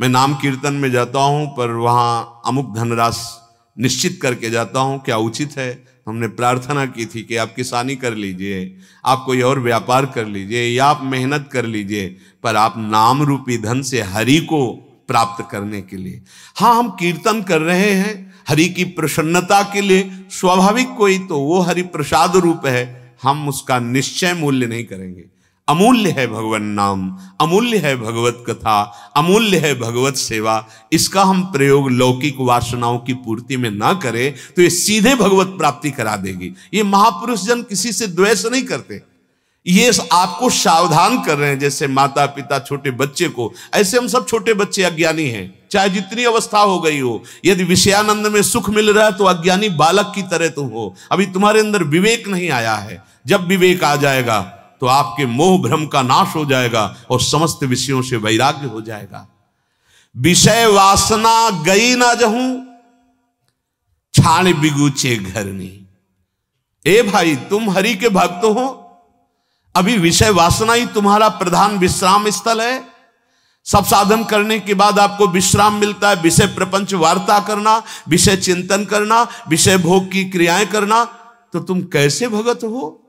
मैं नाम कीर्तन में जाता हूँ पर वहाँ अमुक धनराशि निश्चित करके जाता हूँ, क्या उचित है? हमने प्रार्थना की थी कि आप किसानी कर लीजिए, आप कोई और व्यापार कर लीजिए या आप मेहनत कर लीजिए, पर आप नाम रूपी धन से हरि को प्राप्त करने के लिए, हाँ हम कीर्तन कर रहे हैं हरि की प्रसन्नता के लिए, स्वाभाविक कोई तो वो हरि प्रसाद रूप है, हम उसका निश्चय मूल्य नहीं करेंगे। अमूल्य है भगवान नाम, अमूल्य है भगवत कथा, अमूल्य है भगवत सेवा। इसका हम प्रयोग लौकिक वासनाओं की पूर्ति में ना करें तो ये सीधे भगवत प्राप्ति करा देगी। ये महापुरुष जन किसी से द्वेष नहीं करते, ये आपको सावधान कर रहे हैं। जैसे माता पिता छोटे बच्चे को, ऐसे हम सब छोटे बच्चे अज्ञानी हैं, चाहे जितनी अवस्था हो गई हो। यदि विषयानंद में सुख मिल रहा है तो अज्ञानी बालक की तरह तुम हो, अभी तुम्हारे अंदर विवेक नहीं आया है। जब विवेक आ जाएगा तो आपके मोह भ्रम का नाश हो जाएगा और समस्त विषयों से वैराग्य हो जाएगा। विषय वासना गई ना जहूं, छाण बिगुचे घरनी। ए भाई, तुम हरि के भक्त हो, अभी विषय वासना ही तुम्हारा प्रधान विश्राम स्थल है। सब साधन करने के बाद आपको विश्राम मिलता है। विषय प्रपंच वार्ता करना, विषय चिंतन करना, विषय भोग की क्रियाएं करना, तो तुम कैसे भगत हो?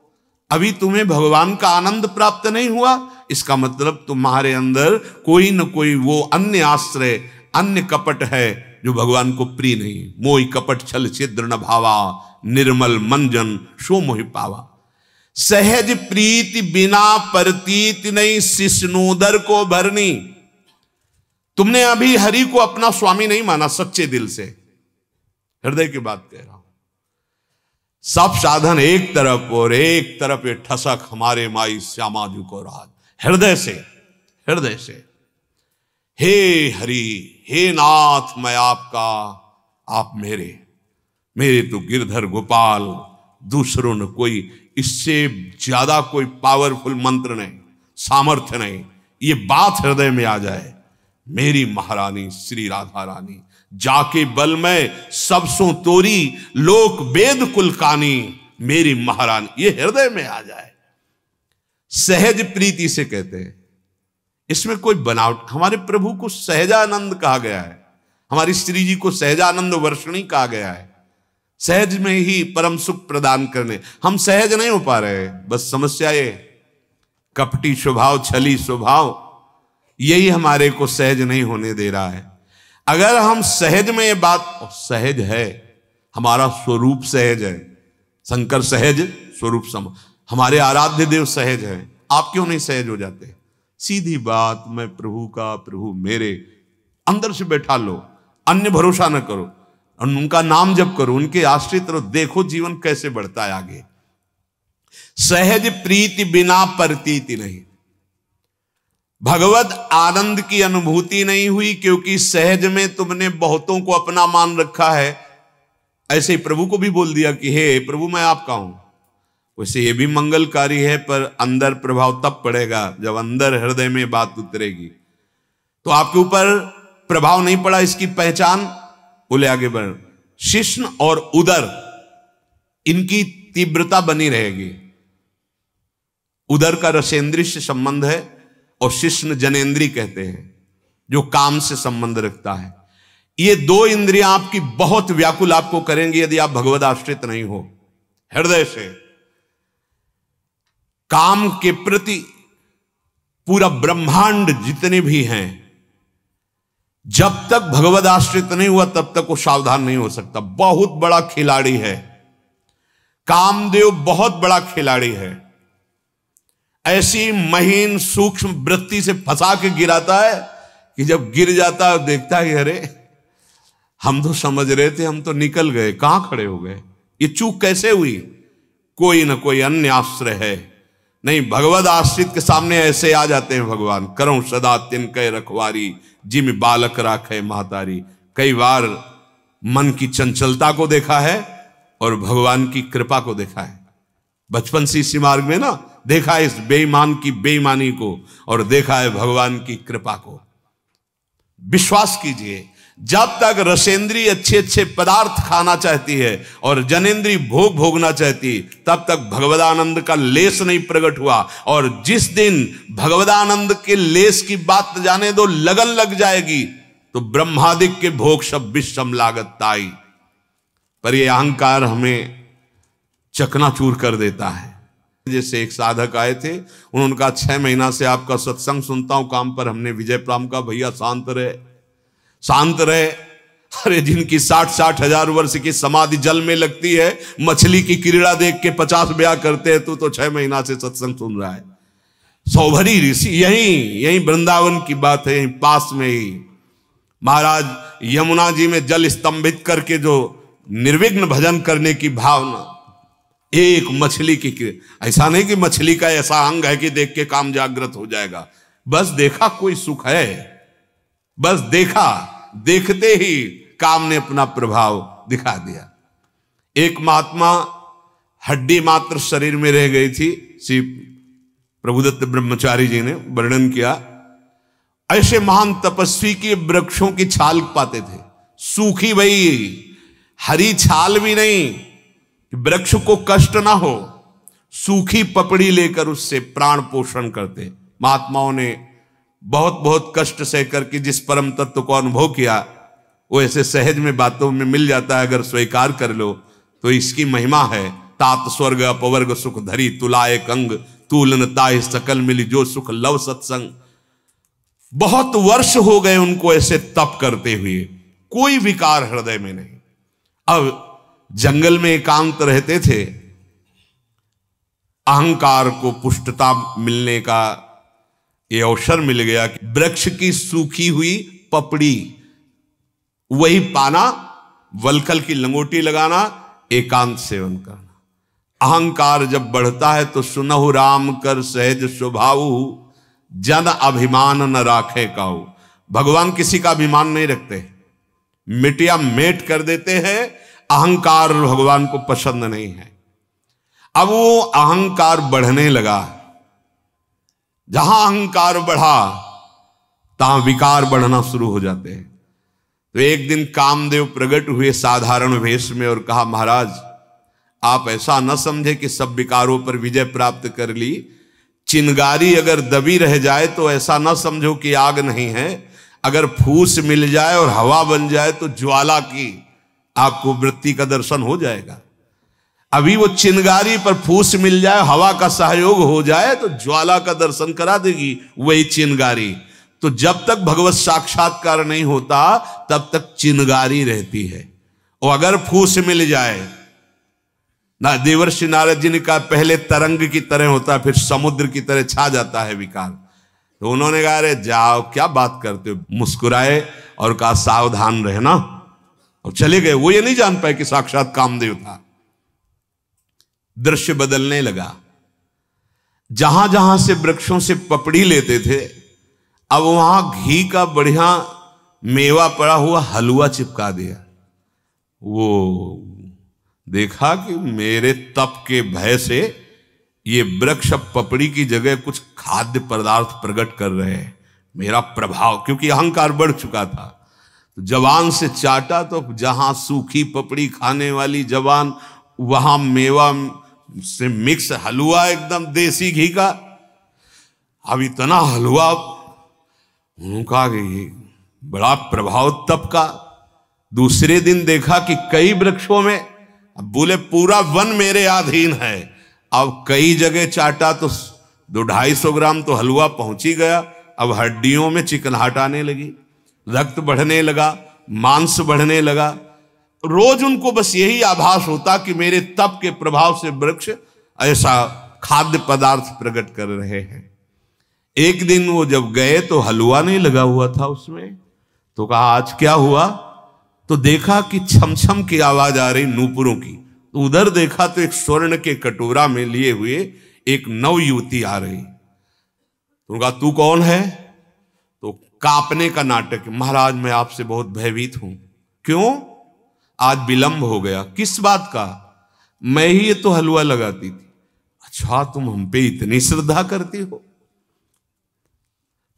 अभी तुम्हें भगवान का आनंद प्राप्त नहीं हुआ। इसका मतलब तुम्हारे अंदर कोई न कोई वो अन्य आश्रय, अन्य कपट है जो भगवान को प्रिय नहीं। मोहि कपट छल छिद्र न भावा, निर्मल मन जन सो मोहि पावा। सहज प्रीति बिना परतीत नहीं, शिष्णोदर को भरनी। तुमने अभी हरि को अपना स्वामी नहीं माना, सच्चे दिल से, हृदय की बात कह रहा हूं। सब साधन एक तरफ और एक तरफ ये ठसक हमारे माई श्यामा जी को राज। हृदय से, हृदय से, हे हरि हे नाथ मैं आपका, आप मेरे, मेरे तो गिरधर गोपाल, दूसरों ने कोई इससे ज्यादा कोई पावरफुल मंत्र नहीं, सामर्थ्य नहीं। ये बात हृदय में आ जाए, मेरी महारानी श्री राधा रानी, जाके बल में सब सो तोरी, लोक वेद कुलकानी, मेरी महारानी, ये हृदय में आ जाए। सहज प्रीति से कहते हैं, इसमें कोई बनावट। हमारे प्रभु को सहजानंद कहा गया है, हमारी श्री जी को सहजानंद वर्षणी कहा गया है। सहज में ही परम सुख प्रदान करने, हम सहज नहीं हो पा रहे। बस समस्या ये कपटी स्वभाव, छली स्वभाव, यही हमारे को सहज नहीं होने दे रहा है। अगर हम सहज में, ये बात सहज है, हमारा स्वरूप सहज है, शंकर सहज स्वरूप सम, हमारे आराध्य देव सहज है, आप क्यों नहीं सहज हो जाते? सीधी बात, मैं प्रभु का, प्रभु मेरे, अंदर से बैठा लो, अन्य भरोसा न करो, उनका नाम जप करो, उनके आश्रित रहो, देखो जीवन कैसे बढ़ता है आगे। सहज प्रीति बिना प्रतीति नहीं, भगवत आनंद की अनुभूति नहीं हुई, क्योंकि सहज में तुमने बहुतों को अपना मान रखा है। ऐसे ही प्रभु को भी बोल दिया कि हे प्रभु मैं आपका हूं। वैसे ये भी मंगलकारी है, पर अंदर प्रभाव तब पड़ेगा जब अंदर हृदय में बात उतरेगी। तो आपके ऊपर प्रभाव नहीं पड़ा, इसकी पहचान बोले आगे बढ़। शिष्ण और उदर, इनकी तीव्रता बनी रहेगी। उदर का रसेंद्रिय से संबंध है और शिष्ण जनेन्द्रीय कहते हैं, जो काम से संबंध रखता है। ये दो इंद्रियां आपकी बहुत व्याकुल आपको करेंगी यदि आप भगवद आश्रित नहीं हो। हृदय से काम के प्रति पूरा ब्रह्मांड जितने भी हैं, जब तक भगवद आश्रित नहीं हुआ तब तक वो सावधान नहीं हो सकता। बहुत बड़ा खिलाड़ी है कामदेव, बहुत बड़ा खिलाड़ी है, ऐसी महीन सूक्ष्म वृत्ति से फंसा के गिराता है कि जब गिर जाता है देखता है अरे हम तो समझ रहे थे, हम तो निकल गए, कहां खड़े हो गए, ये चूक कैसे हुई? कोई ना कोई अन्य आश्रय है। नहीं, भगवद आश्रित के सामने ऐसे आ जाते हैं भगवान। करूं सदा तिनके रखवारी, जिम बालक राखे महतारी। कई बार मन की चंचलता को देखा है और भगवान की कृपा को देखा है। बचपन से इसी मार्ग में ना, देखा है इस बेईमान की बेईमानी को और देखा है भगवान की कृपा को। विश्वास कीजिए, जब तक रसेंद्री अच्छे अच्छे पदार्थ खाना चाहती है और जनेंद्री भोग भोगना चाहती तब तक भगवदानंद का लेस नहीं प्रकट हुआ। और जिस दिन भगवदानंद के लेस की बात जाने दो, लगन लग जाएगी तो ब्रह्मादिक के भोग सब विषम लागत आई। पर यह अहंकार हमें चकनाचूर कर देता है। जैसे एक साधक आए थे, उन्होंने कहा 6 महीना से आपका सत्संग सुनता हूं, काम पर हमने विजय प्राम का, भैया शांत रहे शांत रहे। अरे जिनकी 60-60 हजार वर्ष की समाधि जल में लगती है, मछली की क्रीड़ा देख के 50 ब्याह करते हैं, तू तो 6 महीना से सत्संग सुन रहा है। सौभरी ऋषि, यही वृंदावन की बात है, यहीं पास में ही महाराज यमुना जी में जल स्तंभित करके जो निर्विघ्न भजन करने की भावना, एक मछली की, ऐसा नहीं कि मछली का ऐसा अंग है कि देख के काम जागृत हो जाएगा, बस देखा कोई सुख है, बस देखा, देखते ही काम ने अपना प्रभाव दिखा दिया। एक महात्मा हड्डी मात्र शरीर में रह गई थी, श्री प्रभुदत्त ब्रह्मचारी जी ने वर्णन किया। ऐसे महान तपस्वी के वृक्षों की छाल पाते थे, सूखी भई हरी छाल भी नहीं, वृक्ष को कष्ट ना हो, सूखी पपड़ी लेकर उससे प्राण पोषण करते। महात्माओं ने बहुत बहुत कष्ट सह करके जिस परम तत्व को अनुभव किया वो ऐसे सहज में बातों में मिल जाता है, अगर स्वीकार कर लो तो इसकी महिमा है। तात स्वर्ग अपवर्ग सुख धरी तुलाए कंग तूलनता सकल मिली जो सुख लव सत्संग। बहुत वर्ष हो गए उनको ऐसे तप करते हुए, कोई विकार हृदय में नहीं। अब जंगल में एकांत रहते थे, अहंकार को पुष्टता मिलने का ये अवसर मिल गया कि वृक्ष की सूखी हुई पपड़ी वही पाना, वलकल की लंगोटी लगाना, एकांत सेवन करना। अहंकार जब बढ़ता है तो सुनहु राम कर सहज स्वभाऊ जन अभिमान न राखे काऊ। भगवान किसी का अभिमान नहीं रखते, मिटिया मेट कर देते हैं। अहंकार भगवान को पसंद नहीं है। अब वो अहंकार बढ़ने लगा, जहां अहंकार बढ़ा तहां विकार बढ़ना शुरू हो जाते हैं। तो एक दिन कामदेव प्रकट हुए साधारण वेश में और कहा, महाराज आप ऐसा न समझे कि सब विकारों पर विजय प्राप्त कर ली। चिंगारी अगर दबी रह जाए तो ऐसा न समझो कि आग नहीं है, अगर फूस मिल जाए और हवा बन जाए तो ज्वाला की आपको वृत्ति का दर्शन हो जाएगा। अभी वो चिंगारी पर फूस मिल जाए, हवा का सहयोग हो जाए तो ज्वाला का दर्शन करा देगी वही चिंगारी। तो जब तक भगवत साक्षात्कार नहीं होता तब तक चिंगारी रहती है, और अगर फूस मिल जाए ना, देवर्षि नारद जी ने कहा पहले तरंग की तरह होता है, फिर समुद्र की तरह छा जाता है विकार। तो उन्होंने कहा, अरे जाओ क्या बात करते हो, मुस्कुराए और कहा सावधान रहना, और चले गए। वो ये नहीं जान पाए कि साक्षात कामदेव था। दृश्य बदलने लगा, जहां जहां से वृक्षों से पपड़ी लेते थे अब वहां घी का बढ़िया मेवा पड़ा हुआ हलवा चिपका दिया। वो देखा कि मेरे तप के भय से ये वृक्ष पपड़ी की जगह कुछ खाद्य पदार्थ प्रकट कर रहे हैं, मेरा प्रभाव, क्योंकि अहंकार बढ़ चुका था। तो जवान से चाटा तो जहां सूखी पपड़ी खाने वाली जवान, वहां मेवा से मिक्स हलवा, एकदम देसी घी का। अब इतना हलवा, उनका बड़ा प्रभाव तप का। दूसरे दिन देखा कि कई वृक्षों में, अब बोले पूरा वन मेरे अधीन है। अब कई जगह चाटा तो 200-250 ग्राम तो हलवा पहुंच ही गया। अब हड्डियों में चिकनाहट आने लगी, रक्त बढ़ने लगा, मांस बढ़ने लगा। रोज उनको बस यही आभास होता कि मेरे तप के प्रभाव से वृक्ष ऐसा खाद्य पदार्थ प्रकट कर रहे हैं। एक दिन वो जब गए तो हलवा नहीं लगा हुआ था उसमें, तो कहा आज क्या हुआ, तो देखा कि छमछम की आवाज आ रही नूपुरों की। तो उधर देखा तो एक स्वर्ण के कटोरा में लिए हुए एक नवयुवती आ रही। तो कहा तू कौन है, तो कांपने का नाटक, महाराज मैं आपसे बहुत भयभीत हूं। क्यों, आज विलंब हो गया। किस बात का, मैं ही ये तो हलवा लगाती थी। अच्छा तुम हम पे इतनी श्रद्धा करती हो,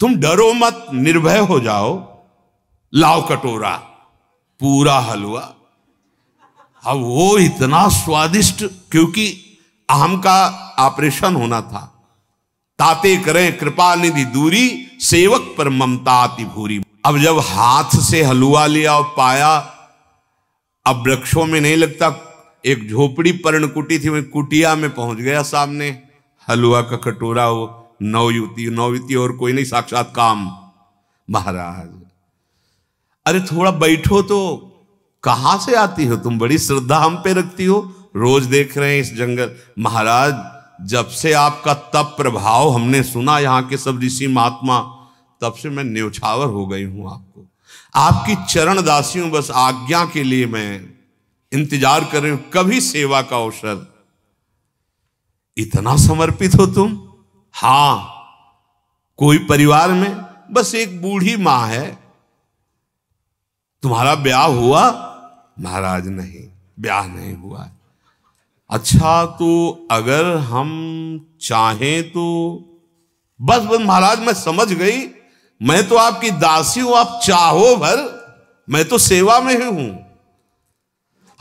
तुम डरो मत, निर्भय हो जाओ, लाओ कटोरा। पूरा हलवा। अब वो इतना स्वादिष्ट, क्योंकि अहम का ऑपरेशन होना था। ताते करें कृपा निधि दूरी, सेवक पर ममताति भूरी। अब जब हाथ से हलवा लिया और पाया, अब वृक्षों में नहीं लगता, एक झोपड़ी पर्णकुटी थी, मैं कुटिया में पहुंच गया, सामने हलवा का कटोरा, हो नवयुवती और कोई नहीं, साक्षात काम महाराज। अरे थोड़ा बैठो तो, कहाँ से आती हो तुम, बड़ी श्रद्धा हम पे रखती हो, रोज देख रहे हैं इस जंगल। महाराज जब से आपका तप प्रभाव हमने सुना यहाँ के सब ऋषि महात्मा, तब से मैं न्योछावर हो गई हूँ आपको, आपकी चरण दासी हूं, बस आज्ञा के लिए मैं इंतजार कर रही हूं, कभी सेवा का अवसर। इतना समर्पित हो तुम। हाँ, कोई परिवार में बस एक बूढ़ी माँ है, तुम्हारा ब्याह हुआ? महाराज नहीं, ब्याह नहीं हुआ। अच्छा, तो अगर हम चाहें तो? बस बस महाराज, मैं समझ गई, मैं तो आपकी दासी हूं, आप चाहो भर, मैं तो सेवा में ही हूं।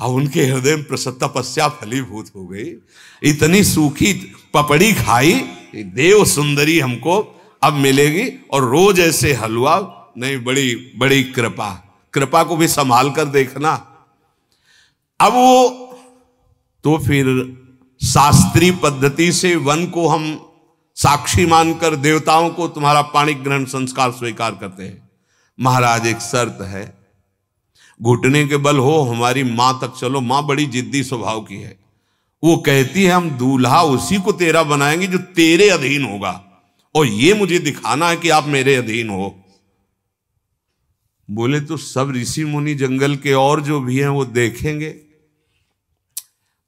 अब उनके हृदय में तपस्या फलीभूत हो गई, इतनी सूखी पपड़ी खाई, देव सुंदरी हमको अब मिलेगी, और रोज ऐसे हलवा नहीं। बड़ी बड़ी कृपा, कृपा को भी संभाल कर देखना। अब वो तो फिर शास्त्रीय पद्धति से वन को हम साक्षी मानकर देवताओं को तुम्हारा पाणि ग्रहण संस्कार स्वीकार करते हैं। महाराज एक शर्त है, घुटने के बल हो हमारी माँ तक चलो। माँ बड़ी जिद्दी स्वभाव की है, वो कहती है हम दूल्हा उसी को तेरा बनाएंगे जो तेरे अधीन होगा, और ये मुझे दिखाना है कि आप मेरे अधीन हो। बोले तो सब ऋषि मुनि जंगल के और जो भी हैं वो देखेंगे।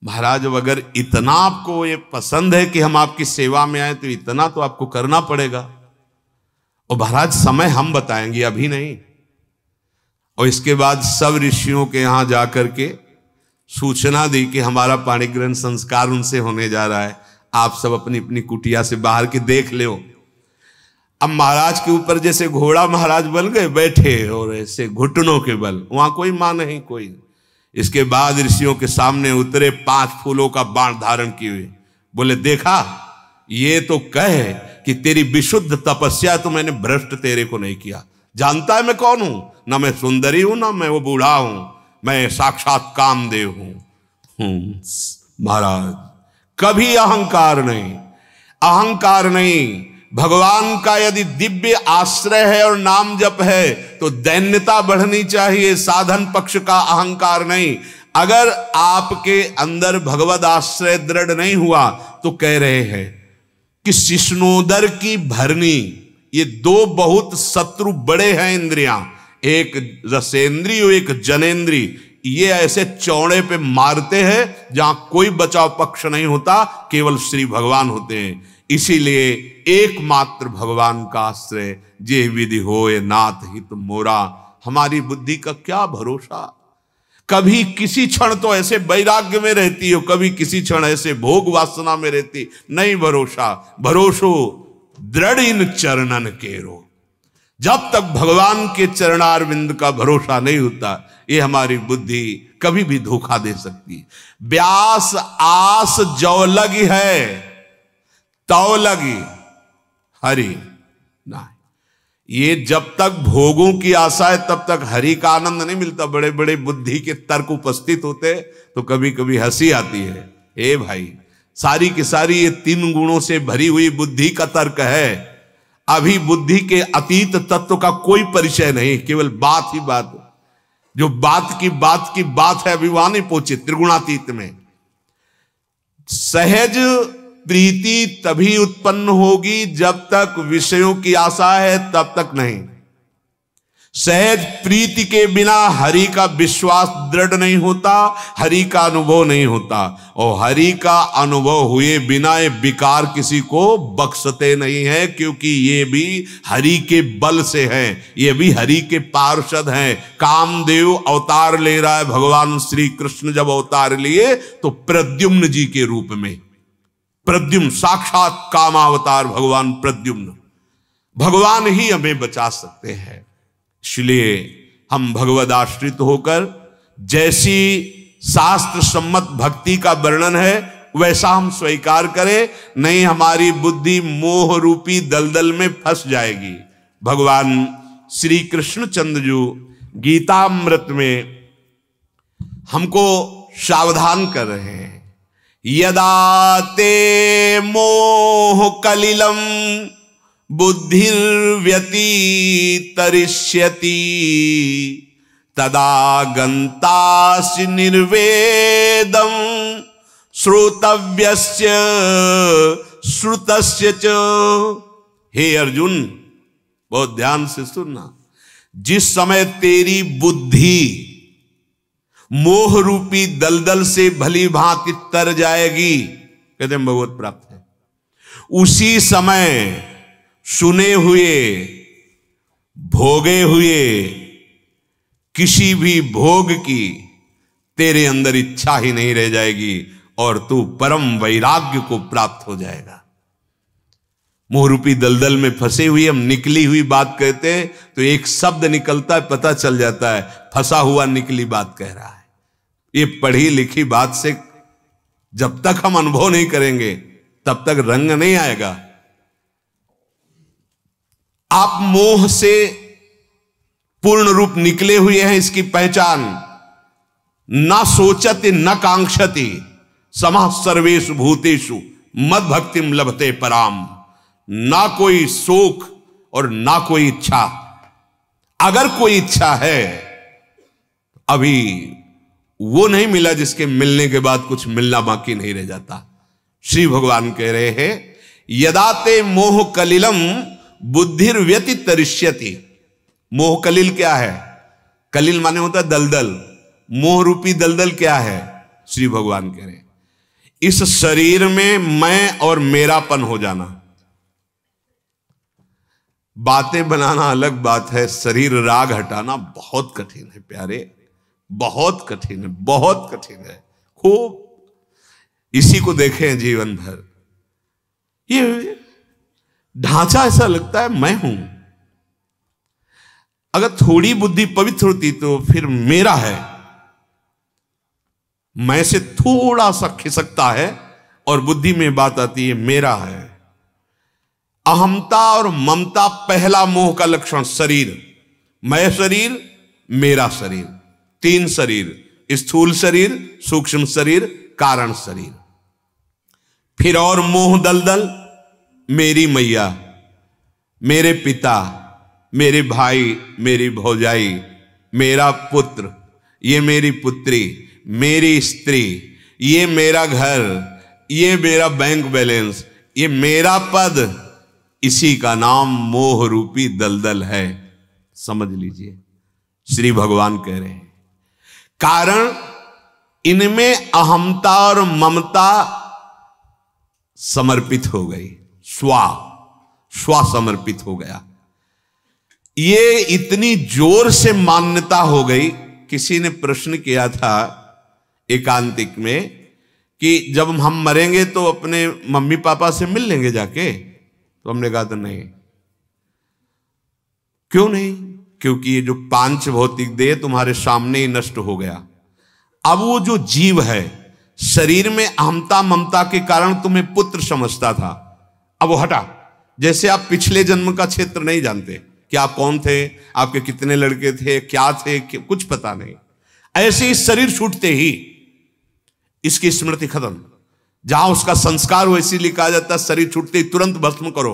महाराज अब अगर इतना आपको ये पसंद है कि हम आपकी सेवा में आए, तो इतना तो आपको करना पड़ेगा, और महाराज समय हम बताएंगे, अभी नहीं। और इसके बाद सब ऋषियों के यहाँ जाकर के सूचना दी कि हमारा पाणिग्रहण संस्कार उनसे होने जा रहा है, आप सब अपनी अपनी कुटिया से बाहर के देख लो। अब महाराज के ऊपर जैसे घोड़ा महाराज बन गए, बैठे, और ऐसे घुटनों के बल, वहां कोई माँ नहीं कोई। इसके बाद ऋषियों के सामने उतरे, 5 फूलों का बाण धारण किए हुए। बोले देखा, ये तो कहे कि तेरी विशुद्ध तपस्या तो मैंने भ्रष्ट तेरे को नहीं किया। जानता है मैं कौन हूं? ना मैं सुंदरी हूं, ना मैं वो बूढ़ा हूं, मैं साक्षात कामदेव हूं। महाराज कभी अहंकार नहीं, अहंकार नहीं। भगवान का यदि दिव्य आश्रय है और नाम जप है, तो दैन्यता बढ़नी चाहिए, साधन पक्ष का अहंकार नहीं। अगर आपके अंदर भगवद आश्रय दृढ़ नहीं हुआ, तो कह रहे हैं कि शिष्णोदर की भरनी, ये दो बहुत शत्रु बड़े हैं इंद्रियां, एक रसेंद्री और एक जनेंद्री। ये ऐसे चौड़े पे मारते हैं जहां कोई बचाव पक्ष नहीं होता, केवल श्री भगवान होते हैं। इसीलिए एकमात्र भगवान का आश्रय, जे विधि होए नाथ हित मोरा। हमारी बुद्धि का क्या भरोसा, कभी किसी क्षण तो ऐसे वैराग्य में रहती हो, कभी किसी क्षण ऐसे भोग वासना में रहती, नहीं भरोसा। भरोसो दृढ़ इन चरणन केरो, जब तक भगवान के चरणारविंद का भरोसा नहीं होता, ये हमारी बुद्धि कभी भी धोखा दे सकती है। व्यास आस जौलग है, ताव लगी हरि ना। ये जब तक भोगों की आशा है, तब तक हरि का आनंद नहीं मिलता। बड़े बड़े बुद्धि के तर्क उपस्थित होते, तो कभी कभी हंसी आती है। ए भाई, सारी की सारी ये 3 गुणों से भरी हुई बुद्धि का तर्क है। अभी बुद्धि के अतीत तत्व का कोई परिचय नहीं, केवल बात ही बात, जो बात की बात है, अभी वहां नहीं पहुंचे त्रिगुणातीत में। सहज प्रीति तभी उत्पन्न होगी जब तक विषयों की आशा है, तब तक नहीं। सहज प्रीति के बिना हरि का विश्वास दृढ़ नहीं होता, हरि का अनुभव नहीं होता, और हरि का अनुभव हुए बिना ये विकार किसी को बख्शते नहीं है, क्योंकि ये भी हरि के बल से हैं, ये भी हरि के पार्षद हैं। कामदेव अवतार ले रहा है, भगवान श्री कृष्ण जब अवतार लिए तो प्रद्युम्न जी के रूप में, प्रद्युम्न साक्षात कामावतार भगवान प्रद्युम्न, भगवान ही हमें बचा सकते हैं। इसलिए हम भगवद आश्रित होकर जैसी शास्त्र सम्मत भक्ति का वर्णन है वैसा हम स्वीकार करें, नहीं हमारी बुद्धि मोह रूपी दलदल में फंस जाएगी। भगवान श्री कृष्ण चंद्र जी गीतामृत में हमको सावधान कर रहे हैं, यदा ते मोह कलिलम बुद्धिर्व्यतितरिष्यति तदा गन्तासि निर्वेदं श्रोतव्यस्य श्रुतस्य च। हे अर्जुन, बहुत ध्यान से सुनना, जिस समय तेरी बुद्धि मोह रूपी दलदल से भली भांति तर जाएगी, कहते हैं भगवत प्राप्त है, उसी समय सुने हुए भोगे हुए किसी भी भोग की तेरे अंदर इच्छा ही नहीं रह जाएगी और तू परम वैराग्य को प्राप्त हो जाएगा। मोह रूपी दलदल में फंसे हुए, हम निकली हुई बात कहते हैं तो एक शब्द निकलता है, पता चल जाता है फंसा हुआ निकली बात कह रहा है। ये पढ़ी लिखी बात से जब तक हम अनुभव नहीं करेंगे तब तक रंग नहीं आएगा। आप मोह से पूर्ण रूप निकले हुए हैं, इसकी पहचान। न सोचति न कांक्षति समः सर्वेषु भूतेषु मद भक्तिम लभते पराम। ना कोई शोक और ना कोई इच्छा, अगर कोई इच्छा है अभी वो नहीं मिला जिसके मिलने के बाद कुछ मिलना बाकी नहीं रह जाता। श्री भगवान कह रहे हैं, यदा ते मोह कलिलम बुद्धिर्व्यतितरिष्यति। मोह कलिल क्या है? कलिल माने होता है दलदल। मोह रूपी दलदल क्या है? श्री भगवान कह रहे हैं, इस शरीर में मैं और मेरापन हो जाना। बातें बनाना अलग बात है, शरीर राग हटाना बहुत कठिन है प्यारे, बहुत कठिन है, बहुत कठिन है। खूब इसी को देखें जीवन भर, ये ढांचा ऐसा लगता है मैं हूं। अगर थोड़ी बुद्धि पवित्र होती तो फिर मेरा है, मैं से थोड़ा सा खिसकता है और बुद्धि में बात आती है मेरा है। अहमता और ममता पहला मोह का लक्षण, शरीर, मैं शरीर, मेरा शरीर, तीन शरीर, स्थूल शरीर, सूक्ष्म शरीर, कारण शरीर। फिर और मोह दलदल, मेरी मैया, मेरे पिता, मेरे भाई, मेरी भौजाई, मेरा पुत्र, ये मेरी पुत्री, मेरी स्त्री, ये मेरा घर, ये मेरा बैंक बैलेंस, ये मेरा पद, इसी का नाम मोह रूपी दलदल है। समझ लीजिए, श्री भगवान कह रहे हैं कारण इनमें अहमता और ममता समर्पित हो गई, स्वा स्वा समर्पित हो गया। ये इतनी जोर से मान्यता हो गई। किसी ने प्रश्न किया था एकांतिक में कि जब हम मरेंगे तो अपने मम्मी पापा से मिल लेंगे जाके, तो हमने कहा था नहीं। क्यों नहीं? क्योंकि ये जो पांच भौतिक देह तुम्हारे सामने ही नष्ट हो गया। अब वो जो जीव है शरीर में अहमता ममता के कारण तुम्हें पुत्र समझता था, अब वो हटा। जैसे आप पिछले जन्म का क्षेत्र नहीं जानते कि आप कौन थे, आपके कितने लड़के थे, क्या थे, कुछ पता नहीं, ऐसे ही शरीर छूटते ही इसकी स्मृति खत्म। जहां उसका संस्कार हो, इसीलिए कहा जाता है शरीर छूटते ही तुरंत भस्म करो,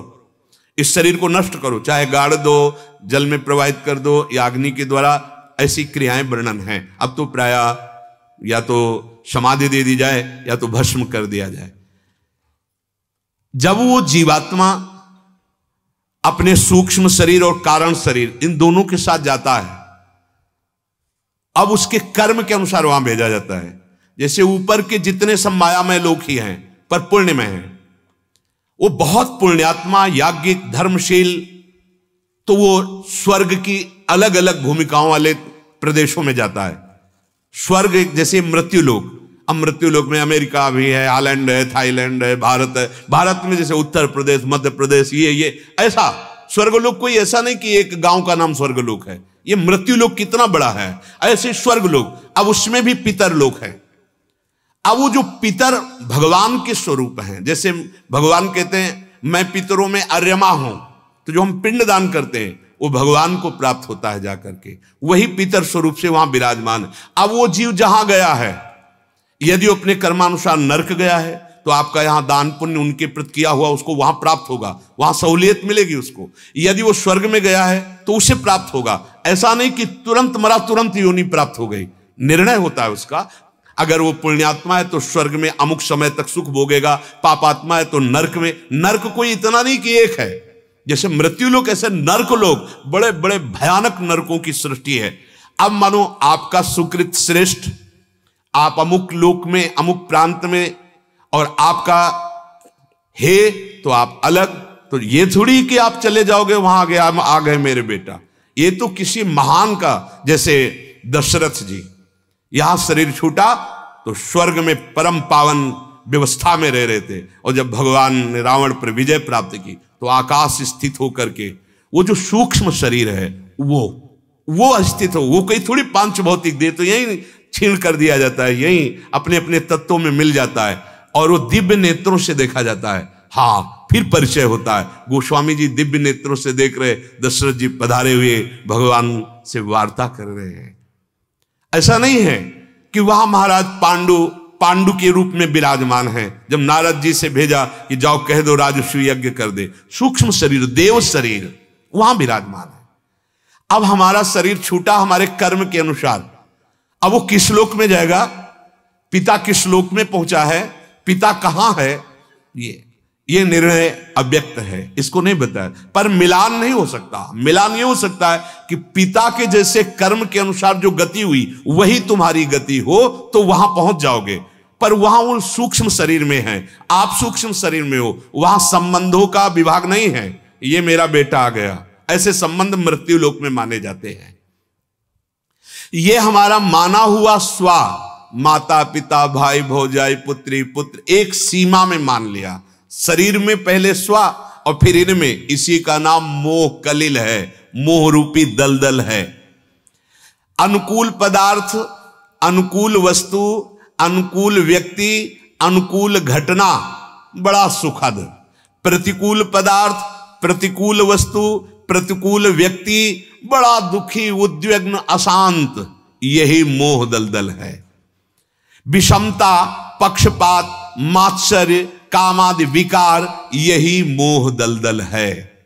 इस शरीर को नष्ट करो, चाहे गाड़ दो, जल में प्रवाहित कर दो या अग्नि के द्वारा, ऐसी क्रियाएं वर्णन हैं। अब तो प्राय या तो समाधि दे दी जाए या तो भस्म कर दिया जाए। जब वो जीवात्मा अपने सूक्ष्म शरीर और कारण शरीर इन दोनों के साथ जाता है, अब उसके कर्म के अनुसार वहां भेजा जाता है। जैसे ऊपर के जितने सब मायामय लोग ही हैं पर पुण्य में हैं, वो बहुत पुण्यात्मा, याज्ञिक, धर्मशील, तो वो स्वर्ग की अलग अलग भूमिकाओं वाले प्रदेशों में जाता है। स्वर्ग जैसे मृत्युलोक, अब मृत्युलोक में अमेरिका भी है, आलैंड है, थाईलैंड है, भारत है। भारत में जैसे उत्तर प्रदेश, मध्य प्रदेश, ये ऐसा स्वर्गलोक कोई ऐसा नहीं कि एक गांव का नाम स्वर्गलोक है, ये मृत्युलोक कितना बड़ा है, ऐसे स्वर्गलोक। अब उसमें भी पितर लोक है। अब वो जो पितर भगवान के स्वरूप हैं, जैसे भगवान कहते हैं मैं पितरों में अर्यमा हूं, तो जो हम पिंडदान करते हैं वो भगवान को प्राप्त होता है जाकर के, वही पितर स्वरूप से वहां विराजमान है। अब वो जीव जहां गया है, यदि वो अपने कर्मानुसार नरक गया है तो आपका यहाँ दान पुण्य उनके प्रति किया हुआ उसको वहां प्राप्त होगा, वहां सहूलियत मिलेगी उसको। यदि वो स्वर्ग में गया है तो उसे प्राप्त होगा। ऐसा नहीं कि तुरंत मरा तुरंत योनि प्राप्त हो गई, निर्णय होता है उसका। अगर वो पुण्यात्मा है तो स्वर्ग में अमुक समय तक सुख भोगेगा, पापात्मा है तो नर्क में। नर्क कोई इतना नहीं कि एक है, जैसे मृत्यु लोक ऐसे नर्क लोग, बड़े बड़े भयानक नर्कों की सृष्टि है। अब मानो आपका सुकृत श्रेष्ठ, आप अमुक लोक में अमुक प्रांत में, और आपका हे तो आप अलग, तो ये थोड़ी कि आप चले जाओगे वहां आगे आ गए मेरे बेटा। ये तो किसी महान का, जैसे दशरथ जी यहां शरीर छूटा तो स्वर्ग में परम पावन व्यवस्था में रह रहे थे, और जब भगवान ने रावण पर विजय प्राप्त की तो आकाश स्थित होकर के वो जो सूक्ष्म शरीर है वो अस्थित हो, वो कहीं थोड़ी पांच भौतिक देह तो यही छीन कर दिया जाता है, यही अपने अपने तत्वों में मिल जाता है, और वो दिव्य नेत्रों से देखा जाता है। हाँ, फिर परिचय होता है। गोस्वामी जी दिव्य नेत्रों से देख रहे, दशरथ जी पधारे हुए भगवान से वार्ता कर रहे हैं। ऐसा नहीं है कि वहां महाराज पांडु के रूप में विराजमान है। जब नारद जी से भेजा कि जाओ कह दो राजसूय यज्ञ कर दे, सूक्ष्म शरीर देव शरीर वहां विराजमान है। अब हमारा शरीर छूटा हमारे कर्म के अनुसार, अब वो किस लोक में जाएगा, पिता किस लोक में पहुंचा है, पिता कहां है, ये निर्णय अव्यक्त है, इसको नहीं बताया। पर मिलान नहीं हो सकता, मिलान ये हो सकता है कि पिता के जैसे कर्म के अनुसार जो गति हुई वही तुम्हारी गति हो तो वहां पहुंच जाओगे, पर वहां उन सूक्ष्म शरीर में है, आप सूक्ष्म शरीर में हो, वहां संबंधों का विभाग नहीं है। ये मेरा बेटा आ गया, ऐसे संबंध मृत्यु लोक में माने जाते हैं। ये हमारा माना हुआ स्वा, माता पिता भाई भौजाई पुत्री पुत्र, एक सीमा में मान लिया शरीर में, पहले स्वा और फिर इनमें, इसी का नाम मोह कलिल है, मोह रूपी दलदल है। अनुकूल पदार्थ, अनुकूल वस्तु, अनुकूल व्यक्ति, अनुकूल घटना, बड़ा सुखद। प्रतिकूल पदार्थ, प्रतिकूल वस्तु, प्रतिकूल व्यक्ति, बड़ा दुखी उद्विग्न अशांत, यही मोह दलदल है। विषमता, पक्षपात, मात्सर्य, कामादि विकार, यही मोह दलदल है।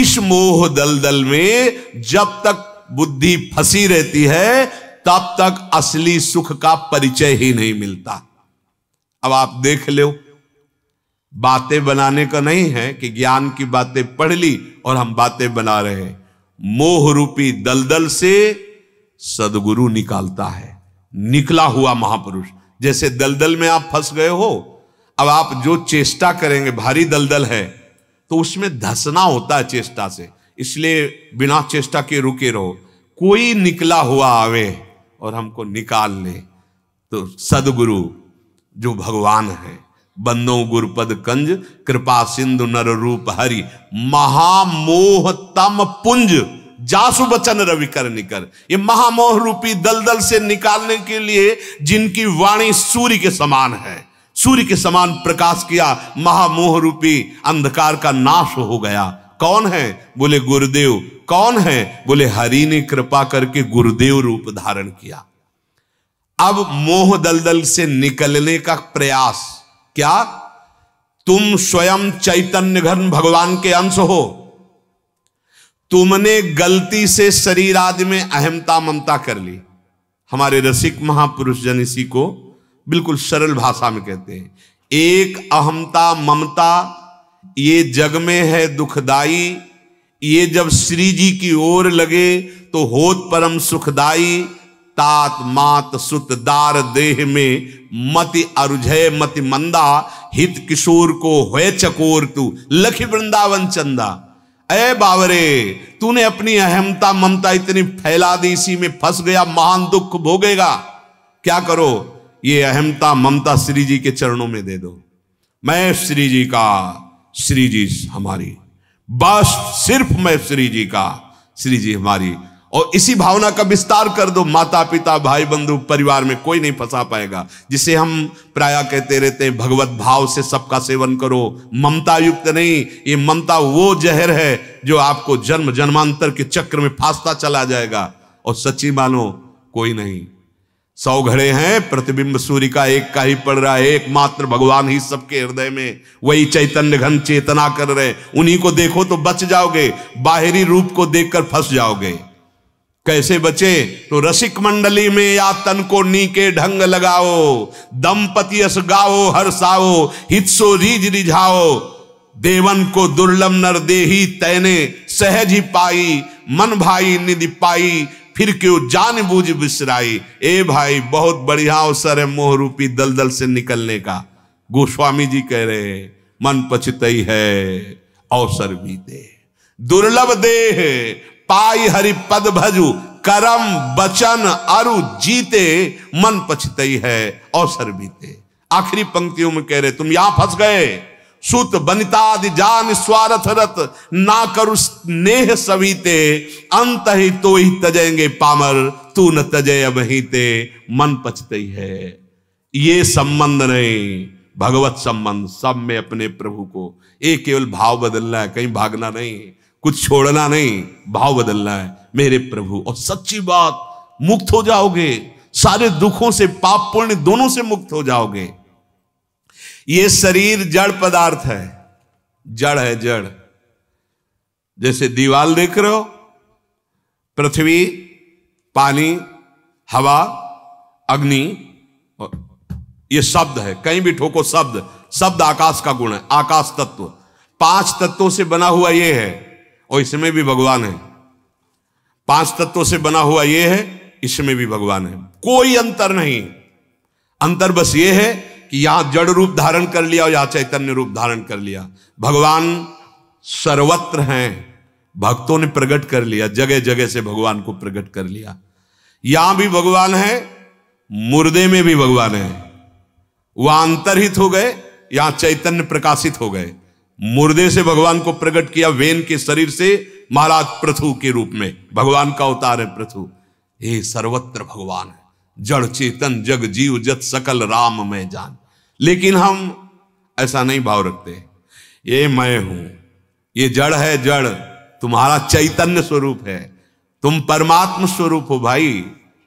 इस मोह दलदल में जब तक बुद्धि फंसी रहती है तब तक असली सुख का परिचय ही नहीं मिलता। अब आप देख लो, बातें बनाने का नहीं है कि ज्ञान की बातें पढ़ ली और हम बातें बना रहे हैं। मोह रूपी दलदल से सदगुरु निकालता है, निकला हुआ महापुरुष। जैसे दलदल में आप फंस गए हो, अब आप जो चेष्टा करेंगे, भारी दलदल है तो उसमें धंसना होता है चेष्टा से, इसलिए बिना चेष्टा के रुके रहो, कोई निकला हुआ आवे और हमको निकाल ले। तो सदगुरु जो भगवान है, बंदो गुरुपद कंज, कृपा सिंधु नर रूप हरि, महामोह तम पुंज, जासु बचन रवि कर निकर। ये महामोह रूपी दलदल से निकालने के लिए जिनकी वाणी सूर्य के समान है, सूर्य के समान प्रकाश किया, महामोह रूपी अंधकार का नाश हो गया। कौन है बोले गुरुदेव, कौन है बोले हरि ने कृपा करके गुरुदेव रूप धारण किया। अब मोह दलदल से निकलने का प्रयास क्या, तुम स्वयं चैतन्य घन भगवान के अंश हो। तुमने गलती से शरीर आदि में अहमता ममता कर ली। हमारे रसिक महापुरुष जन इसी को बिल्कुल सरल भाषा में कहते हैं, एक अहमता ममता ये जग में है दुखदाई, ये जब श्री जी की ओर लगे तो होत परम सुखदाई। तात मात सुत दार देह में मति अरुझय मति मंदा, हित किशोर को होय चकोर तू लखी वृंदावन चंदा। ऐ बावरे, तूने अपनी अहमता ममता इतनी फैला दी, इसी में फंस गया, महान दुख भोगेगा। क्या करो, ये अहमता ममता श्री जी के चरणों में दे दो। मैं श्री जी का, श्री जी हमारी, बस सिर्फ मैं श्री जी का, श्री जी हमारी, और इसी भावना का विस्तार कर दो। माता पिता भाई बंधु परिवार में कोई नहीं फंसा पाएगा। जिसे हम प्राय कहते रहते हैं भगवत भाव से सबका सेवन करो, ममता युक्त नहीं। ये ममता वो जहर है जो आपको जन्म जन्मांतर के चक्र में फांसता चला जाएगा। और सच्ची मानो कोई नहीं, 100 घड़े हैं, प्रतिबिंब सूर्य का एक का ही पड़ रहा है, एकमात्र भगवान ही सबके हृदय में, वही चैतन्य घन चेतना कर रहे। उन्हीं को देखो तो बच जाओगे, बाहरी रूप को देखकर फंस जाओगे। कैसे बचे? तो रसिक मंडली में या तन को नी के ढंग लगाओ, दंपति अस गाओ हरसाओ, हित सो रिझ रिझाओ। देवन को दुर्लभ नर देही तैने सहज ही पाई, मन भाई निधि पाई फिर क्यों जान बूझ बिसराई। ए भाई बहुत बढ़िया अवसर है मोह रूपी दलदल से निकलने का। गोस्वामी जी कह रहे मन पछतई है अवसर बीते, दुर्लभ देह पाई हरि पद भजु, करम बचन अरु जीते मन पछतई है अवसर बीते। आखिरी पंक्तियों में कह रहे तुम यहां फंस गए। सुत बनितादि जान स्वार्थ रत, ना करु स्नेह सवीते, अंत ही तो ही तजेंगे पामर, तू न तजे अब ही ते मन पछतई है। ये संबंध नहीं, भगवत संबंध सब में अपने प्रभु को। ये केवल भाव बदलना है, कहीं भागना नहीं, कुछ छोड़ना नहीं, भाव बदलना है मेरे प्रभु। और सच्ची बात, मुक्त हो जाओगे सारे दुखों से, पाप पुण्य दोनों से मुक्त हो जाओगे। ये शरीर जड़ पदार्थ है, जड़ है जड़। जैसे दीवार देख रहे हो, पृथ्वी, पानी, हवा, अग्नि और ये शब्द है। कहीं भी ठोको शब्द, शब्द आकाश का गुण है, आकाश तत्व 5 तत्वों से बना हुआ ये है। और इसमें भी भगवान है, 5 तत्वों से बना हुआ ये है, इसमें भी भगवान है। कोई अंतर नहीं, अंतर बस ये है कि यहां जड़ रूप धारण कर लिया और यहां चैतन्य रूप धारण कर लिया। भगवान सर्वत्र हैं, भक्तों ने प्रकट कर लिया, जगह जगह से भगवान को प्रकट कर लिया। यहां भी भगवान है, मुर्दे में भी भगवान है। वहां अंतरहित हो गए, यहां चैतन्य प्रकाशित हो गए। मुर्दे से भगवान को प्रकट किया, वेन के शरीर से महाराज पृथु के रूप में भगवान का अवतार है पृथु। ये सर्वत्र भगवान है, जड़ चेतन जग जीव जत सकल राम में जान। लेकिन हम ऐसा नहीं भाव रखते, ये मैं हूं, ये जड़ है जड़, तुम्हारा चैतन्य स्वरूप है, तुम परमात्म स्वरूप हो। भाई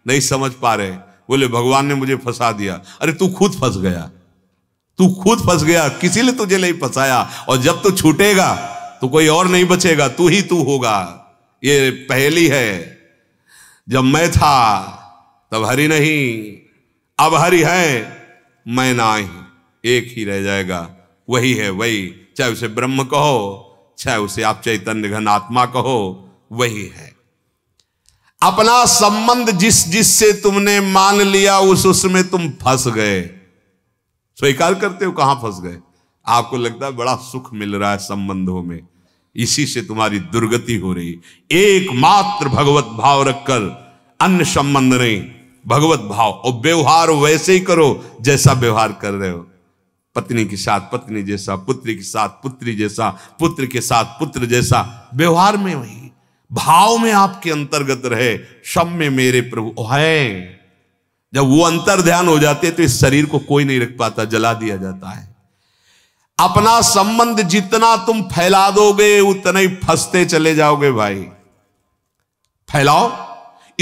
नहीं समझ पा रहे, बोले भगवान ने मुझे फंसा दिया। अरे तू खुद फंस गया, तू खुद फंस गया, किसी ने तुझे नहीं फंसाया। और जब तू छूटेगा तो कोई और नहीं बचेगा, तू ही तू होगा। ये पहेली है। जब मैं था तब हरि नहीं, अब हरि है मैं नहीं, एक ही रह जाएगा, वही है वही। चाहे उसे ब्रह्म कहो, चाहे उसे आप चैतन्य घन आत्मा कहो, वही है। अपना संबंध जिस जिस से तुमने मान लिया उसमें तुम फंस गए। स्वीकार करते हो कहां फंस गए? आपको लगता है बड़ा सुख मिल रहा है संबंधों में, इसी से तुम्हारी दुर्गति हो रही। एकमात्र भगवत भाव रखकर, अन्य संबंध नहीं, भगवत भाव। और व्यवहार वैसे ही करो जैसा व्यवहार कर रहे हो। पत्नी के साथ पत्नी जैसा, पुत्री के साथ पुत्री जैसा, पुत्र के साथ पुत्र जैसा। व्यवहार में वही, भाव में आपके अंतर्गत रहे सब में मेरे प्रभु है। जब वो अंतर ध्यान हो जाते तो इस शरीर को कोई नहीं रख पाता, जला दिया जाता है। अपना संबंध जितना तुम फैला दोगे उतना ही फंसते चले जाओगे। भाई फैलाओ,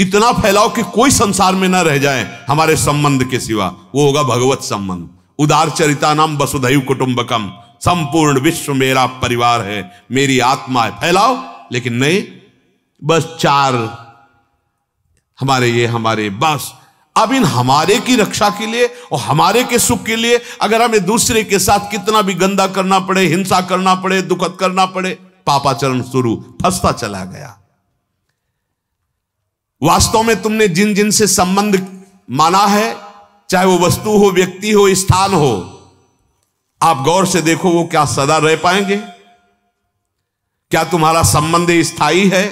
इतना फैलाओ कि कोई संसार में ना रह जाए हमारे संबंध के सिवा। वो होगा भगवत संबंध। उदार चरिता नाम वसुधैव कुटुंबकम, संपूर्ण विश्व मेरा परिवार है, मेरी आत्मा है। फैलाओ, लेकिन नहीं बस चार हमारे, ये हमारे, बस। अब इन हमारे की रक्षा के लिए और हमारे के सुख के लिए अगर हमें दूसरे के साथ कितना भी गंदा करना पड़े, हिंसा करना पड़े, दुखद करना पड़े, पापाचरण शुरू। फंसता चला गया। वास्तव में तुमने जिन जिन से संबंध माना है, चाहे वो वस्तु हो, व्यक्ति हो, स्थान हो, आप गौर से देखो वो क्या सदा रह पाएंगे? क्या तुम्हारा संबंध स्थायी है?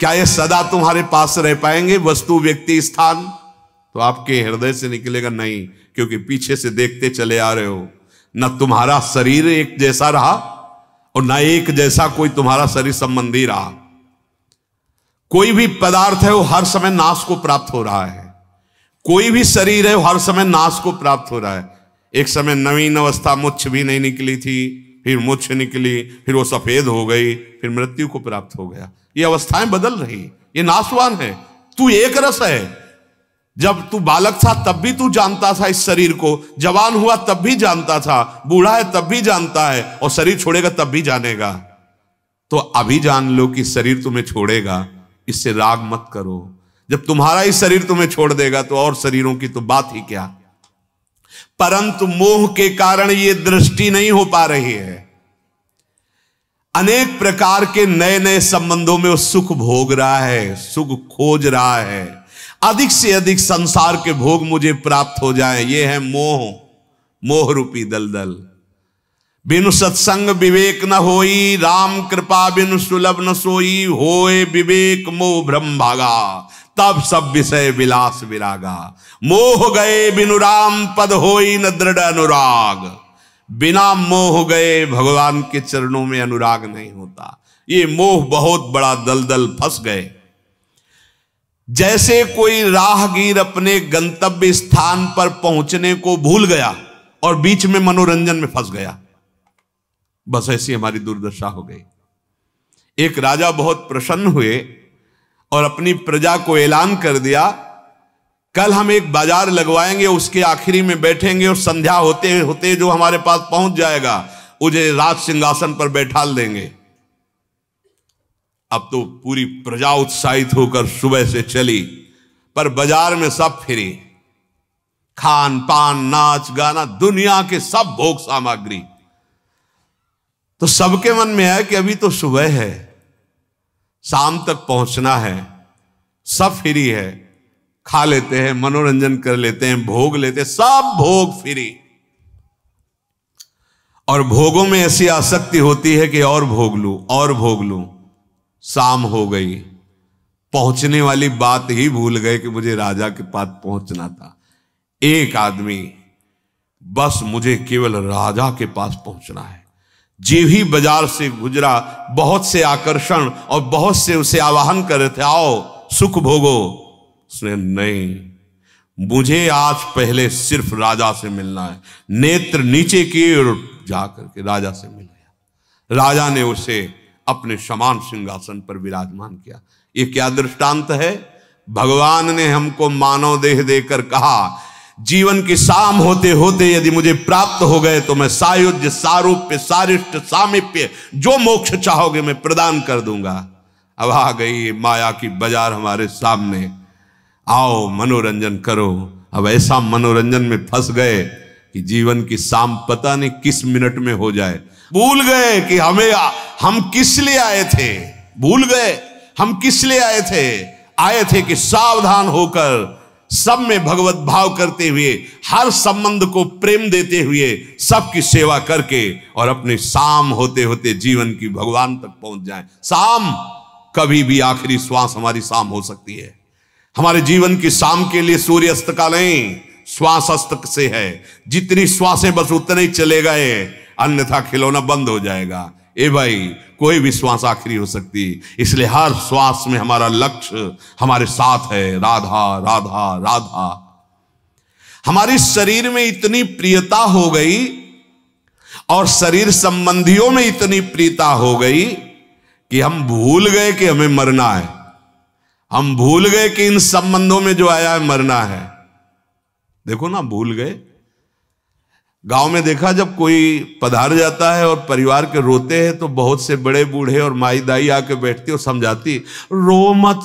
क्या ये सदा तुम्हारे पास रह पाएंगे? वस्तु, व्यक्ति, स्थान तो आपके हृदय से निकलेगा नहीं, क्योंकि पीछे से देखते चले आ रहे हो। न तुम्हारा शरीर एक जैसा रहा, और ना एक जैसा कोई तुम्हारा शरीर संबंधी रहा। कोई भी पदार्थ है वो हर समय नाश को प्राप्त हो रहा है, कोई भी शरीर है वो हर समय नाश को प्राप्त हो रहा है। एक समय नवीन अवस्था मुच्छ भी नहीं निकली थी, फिर मुच्छ निकली, फिर वो सफेद हो गई, फिर मृत्यु को प्राप्त हो गया। ये अवस्थाएं बदल रही, ये नाशवान है। तू एक रस है, जब तू बालक था तब भी तू जानता था इस शरीर को, जवान हुआ तब भी जानता था, बूढ़ा है तब भी जानता है, और शरीर छोड़ेगा तब भी जानेगा। तो अभी जान लो कि शरीर तुम्हें छोड़ेगा, इससे राग मत करो। जब तुम्हारा ही शरीर तुम्हें छोड़ देगा तो और शरीरों की तो बात ही क्या। परंतु मोह के कारण ये दृष्टि नहीं हो पा रही है। अनेक प्रकार के नए नए संबंधों में वो सुख भोग रहा है, सुख खोज रहा है। अधिक से अधिक संसार के भोग मुझे प्राप्त हो जाएं, ये है मोह, मोह रूपी दलदल। बिनु सत्संग विवेक न होई, राम कृपा बिनु सुलभ न सोई, होए विवेक मोह भ्रम भागा, तब सब विषय विलास विरागा। मोह गए बिनु राम पद होई न दृढ़ अनुराग, बिना मोह गए भगवान के चरणों में अनुराग नहीं होता। ये मोह बहुत बड़ा दलदल फंस गए। जैसे कोई राहगीर अपने गंतव्य स्थान पर पहुंचने को भूल गया और बीच में मनोरंजन में फंस गया, बस ऐसी हमारी दुर्दशा हो गई। एक राजा बहुत प्रसन्न हुए और अपनी प्रजा को ऐलान कर दिया, कल हम एक बाजार लगवाएंगे, उसके आखिरी में बैठेंगे और संध्या होते होते जो हमारे पास पहुंच जाएगा उसे राज सिंहासन पर बैठा देंगे। अब तो पूरी प्रजा उत्साहित होकर सुबह से चली, पर बाजार में सब फिरे, खान पान नाच गाना दुनिया के सब भोग सामग्री। तो सबके मन में है कि अभी तो सुबह है, शाम तक पहुंचना है, सब फ्री है, खा लेते हैं, मनोरंजन कर लेते हैं, भोग लेते हैं, सब भोग फ्री। और भोगों में ऐसी आसक्ति होती है कि और भोग लूं और भोग लूं। शाम हो गई, पहुंचने वाली बात ही भूल गए कि मुझे राजा के पास पहुंचना था। एक आदमी, बस मुझे केवल राजा के पास पहुंचना है। जीव ही बाजार से गुजरा, बहुत से आकर्षण और बहुत से उसे आवाहन कर रहे थे, आओ सुख भोगो। उसने नहीं, मुझे आज पहले सिर्फ राजा से मिलना है। नेत्र नीचे किए और जाकर के राजा से मिल गया। राजा ने उसे अपने समान सिंहासन पर विराजमान किया। ये क्या दृष्टांत है। भगवान ने हमको मानव देह देकर कहा, जीवन की शाम होते होते यदि मुझे प्राप्त हो गए तो मैं सायुज्य सारूप्य सारिष्ट सामिप्य जो मोक्ष चाहोगे मैं प्रदान कर दूंगा। अब आ गई माया की बाजार हमारे सामने, आओ मनोरंजन करो। अब ऐसा मनोरंजन में फंस गए कि जीवन की शाम पता नहीं किस मिनट में हो जाए। भूल गए कि हम किस लिए आए थे, भूल गए हम किस लिए आए थे। आए थे कि सावधान होकर सब में भगवत भाव करते हुए, हर संबंध को प्रेम देते हुए, सबकी सेवा करके और अपने शाम होते होते जीवन की भगवान तक पहुंच जाएं। शाम कभी भी, आखिरी श्वास हमारी शाम हो सकती है। हमारे जीवन की शाम के लिए सूर्यास्त का नहीं, श्वास अस्त से है। जितनी श्वासें बस उतने ही चले गए, अन्यथा खिलौना बंद हो जाएगा। ए भाई, कोई भी श्वास आखिरी हो सकती, इसलिए हर श्वास में हमारा लक्ष्य हमारे साथ है, राधा राधा राधा। हमारे शरीर में इतनी प्रियता हो गई और शरीर संबंधियों में इतनी प्रियता हो गई कि हम भूल गए कि हमें मरना है। हम भूल गए कि इन संबंधों में जो आया है मरना है। देखो ना, भूल गए। गांव में देखा, जब कोई पधार जाता है और परिवार के रोते हैं तो बहुत से बड़े बूढ़े और माई दाई आके बैठती और समझाती, रो मत,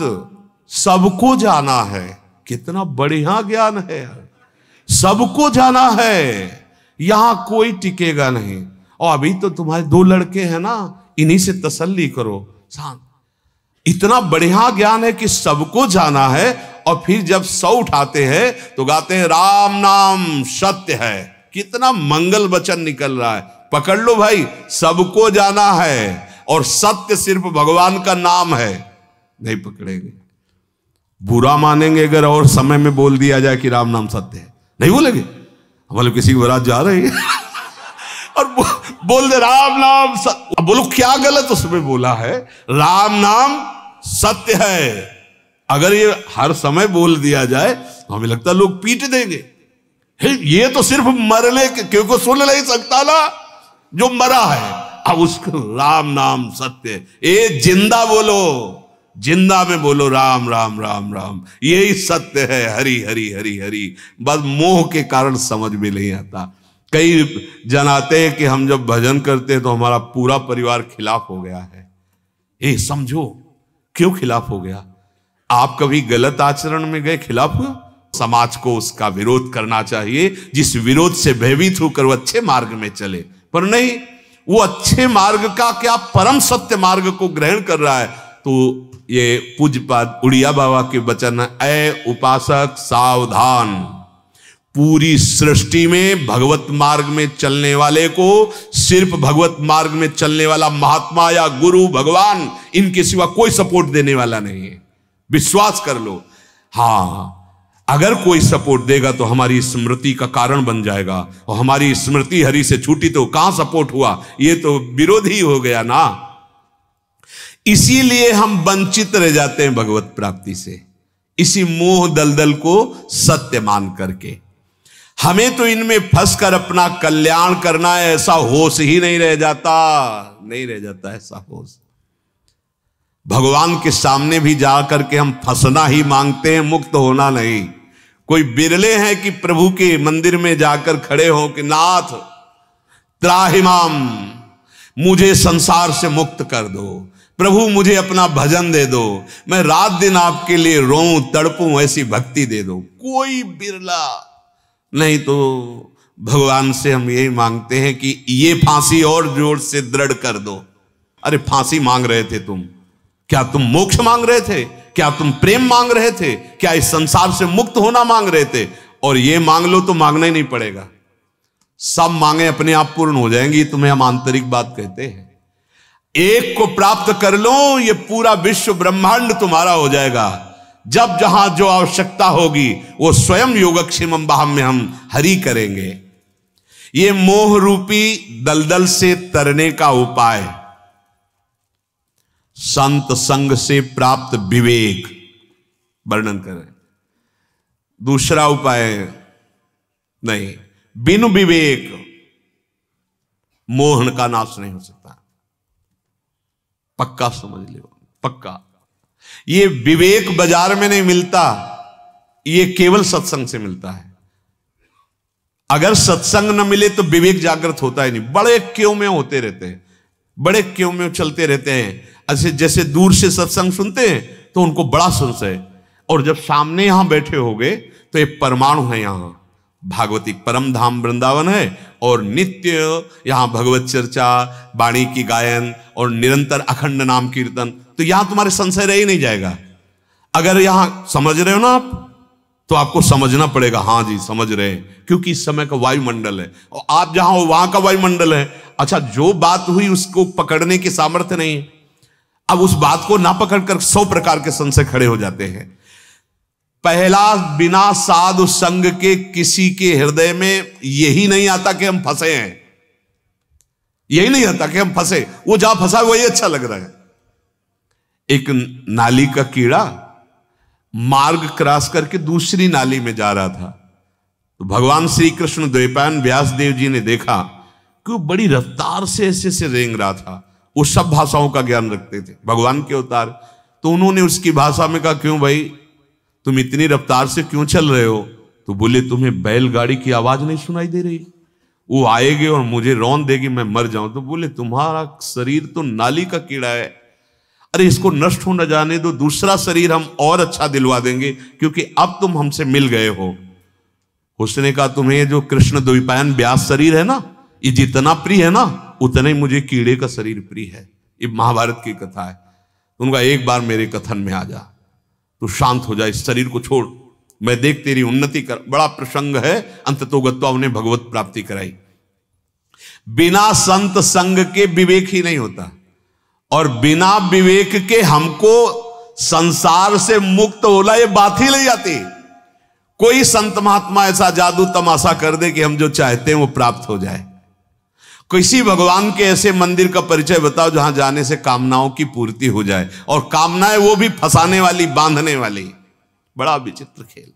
सबको जाना है। कितना बढ़िया ज्ञान है, सबको जाना है, यहां कोई टिकेगा नहीं। और अभी तो तुम्हारे दो लड़के हैं ना, इन्हीं से तसल्ली करो। शांत, इतना बढ़िया ज्ञान है कि सबको जाना है। और फिर जब सौ उठाते हैं तो गाते हैं, राम नाम सत्य है। कितना मंगल वचन निकल रहा है। पकड़ लो भाई, सबको जाना है और सत्य सिर्फ भगवान का नाम है। नहीं पकड़ेंगे, बुरा मानेंगे अगर और समय में बोल दिया जाए कि राम नाम सत्य है। नहीं बोलेंगे, मतलब किसी को बारात जा रही है और बोल दे राम नाम सत्य। बोलो क्या गलत उसमें बोला है, राम नाम सत्य है। अगर ये हर समय बोल दिया जाए तो हमें लगता है लोग पीट देंगे। ये तो सिर्फ मरने क्योंकि सुन नहीं सकता ना जो मरा है, अब उसको राम नाम सत्य। ये जिंदा बोलो, जिंदा में बोलो राम राम राम राम, यही सत्य है। हरि हरि हरि हरि। बस मोह के कारण समझ में नहीं आता। कई जन आते हैं कि हम जब भजन करते हैं तो हमारा पूरा परिवार खिलाफ हो गया है। ये समझो क्यों खिलाफ हो गया। आप कभी गलत आचरण में गए, खिलाफ हुआ। समाज को उसका विरोध करना चाहिए, जिस विरोध से भयभीत होकर वो अच्छे मार्ग में चले। पर नहीं, वो अच्छे मार्ग का क्या परम सत्य मार्ग को ग्रहण कर रहा है। तो ये पूज्यपाद उड़िया बाबा के वचन है, ऐ उपासक सावधान, पूरी सृष्टि में भगवत मार्ग में चलने वाले को सिर्फ भगवत मार्ग में चलने वाला महात्मा या गुरु भगवान, इनके सिवा कोई सपोर्ट देने वाला नहीं है, विश्वास कर लो। हाँ, अगर कोई सपोर्ट देगा तो हमारी स्मृति का कारण बन जाएगा, और हमारी स्मृति हरि से छूटी तो कहां सपोर्ट हुआ, ये तो विरोध ही हो गया ना। इसीलिए हम वंचित रह जाते हैं भगवत प्राप्ति से, इसी मोह दलदल को सत्य मान करके। हमें तो इनमें फंसकर अपना कल्याण करना है, ऐसा होश ही नहीं रह जाता, नहीं रह जाता ऐसा होश। भगवान के सामने भी जा करके हम फंसना ही मांगते हैं, मुक्त होना नहीं। कोई बिरले हैं कि प्रभु के मंदिर में जाकर खड़े हो कि नाथ त्राहिमाम, मुझे संसार से मुक्त कर दो प्रभु, मुझे अपना भजन दे दो, मैं रात दिन आपके लिए रोऊं तड़पूं, ऐसी भक्ति दे दो। कोई बिरला। नहीं तो भगवान से हम यही मांगते हैं कि ये फांसी और जोर से दृढ़ कर दो। अरे फांसी मांग रहे थे तुम, क्या तुम मोक्ष मांग रहे थे? क्या तुम प्रेम मांग रहे थे? क्या इस संसार से मुक्त होना मांग रहे थे? और ये मांग लो तो मांगना ही नहीं पड़ेगा, सब मांगे अपने आप पूर्ण हो जाएंगी। तुम्हें हम आंतरिक बात कहते हैं। एक को प्राप्त कर लो, ये पूरा विश्व ब्रह्मांड तुम्हारा हो जाएगा। जब जहां जो आवश्यकता होगी वो स्वयं योगक्षेमम वाहम में हम हरि करेंगे। ये मोह रूपी दलदल से तरने का उपाय संत संग से प्राप्त विवेक वर्णन करें। दूसरा उपाय नहीं, बिनु विवेक मोहन का नाश नहीं हो सकता, पक्का समझ लो, पक्का। ये विवेक बाजार में नहीं मिलता, ये केवल सत्संग से मिलता है। अगर सत्संग न मिले तो विवेक जागृत होता ही नहीं। बड़े क्यों में होते रहते हैं, बड़े क्यों में चलते रहते हैं। ऐसे जैसे दूर से सत्संग सुनते हैं तो उनको बड़ा संशय, और जब सामने यहां बैठे होंगे तो ये परमाणु है। यहाँ भागवतिक परम धाम वृंदावन है, और नित्य यहाँ भगवत चर्चा, वाणी की गायन और निरंतर अखंड नाम कीर्तन, तो यहां तुम्हारे संशय रह ही नहीं जाएगा। अगर यहाँ समझ रहे हो ना आप, तो आपको समझना पड़ेगा, हाँ जी समझ रहे हैं, क्योंकि इस समय का वायुमंडल है और आप जहां हो वहां का वायुमंडल है। अच्छा, जो बात हुई उसको पकड़ने की सामर्थ्य नहीं है। अब उस बात को ना पकड़कर 100 प्रकार के संशय खड़े हो जाते हैं। पहला, बिना साधु संग के किसी के हृदय में यही नहीं आता कि हम फंसे हैं, यही नहीं आता कि हम फंसे। वो जहां फंसा है वही अच्छा लग रहा है। एक नाली का कीड़ा मार्ग क्रॉस करके दूसरी नाली में जा रहा था, तो भगवान श्री कृष्ण द्वैपायन व्यास देव जी ने देखा कि वो बड़ी रफ्तार से ऐसे रेंग रहा था। वो सब भाषाओं का ज्ञान रखते थे, भगवान के अवतार। तो उन्होंने उसकी भाषा में कहा, क्यों भाई तुम इतनी रफ्तार से क्यों चल रहे हो? तो बोले, तुम्हें बैलगाड़ी की आवाज नहीं सुनाई दे रही? वो आएंगे और मुझे रौन देगी, मैं मर जाऊं। तो बोले, तुम्हारा शरीर तो नाली का कीड़ा है, अरे इसको नष्ट हो न जाने दो, दूसरा शरीर हम और अच्छा दिलवा देंगे, क्योंकि अब तुम हमसे मिल गए हो। उसने कहा, तुम्हें जो कृष्ण द्वैपायन व्यास शरीर है ना, ये जितना प्रिय है ना, उतना ही मुझे कीड़े का शरीर प्रिय है। ये महाभारत की कथा है। उनका, एक बार मेरे कथन में आ जा, तू शांत हो जा, इस शरीर को छोड़, मैं देख तेरी उन्नति कर। बड़ा प्रसंग है। अंततोगत्वा उन्हें भगवत प्राप्ति कराई। बिना संत संग के विवेक ही नहीं होता, और बिना विवेक के हमको संसार से मुक्त होना ये बात ही नहीं आती। कोई संत महात्मा ऐसा जादू तमाशा कर दे कि हम जो चाहते हैं वो प्राप्त हो जाए। किसी भगवान के ऐसे मंदिर का परिचय बताओ जहां जाने से कामनाओं की पूर्ति हो जाए, और कामनाएं वो भी फंसाने वाली, बांधने वाली। बड़ा विचित्र खेल।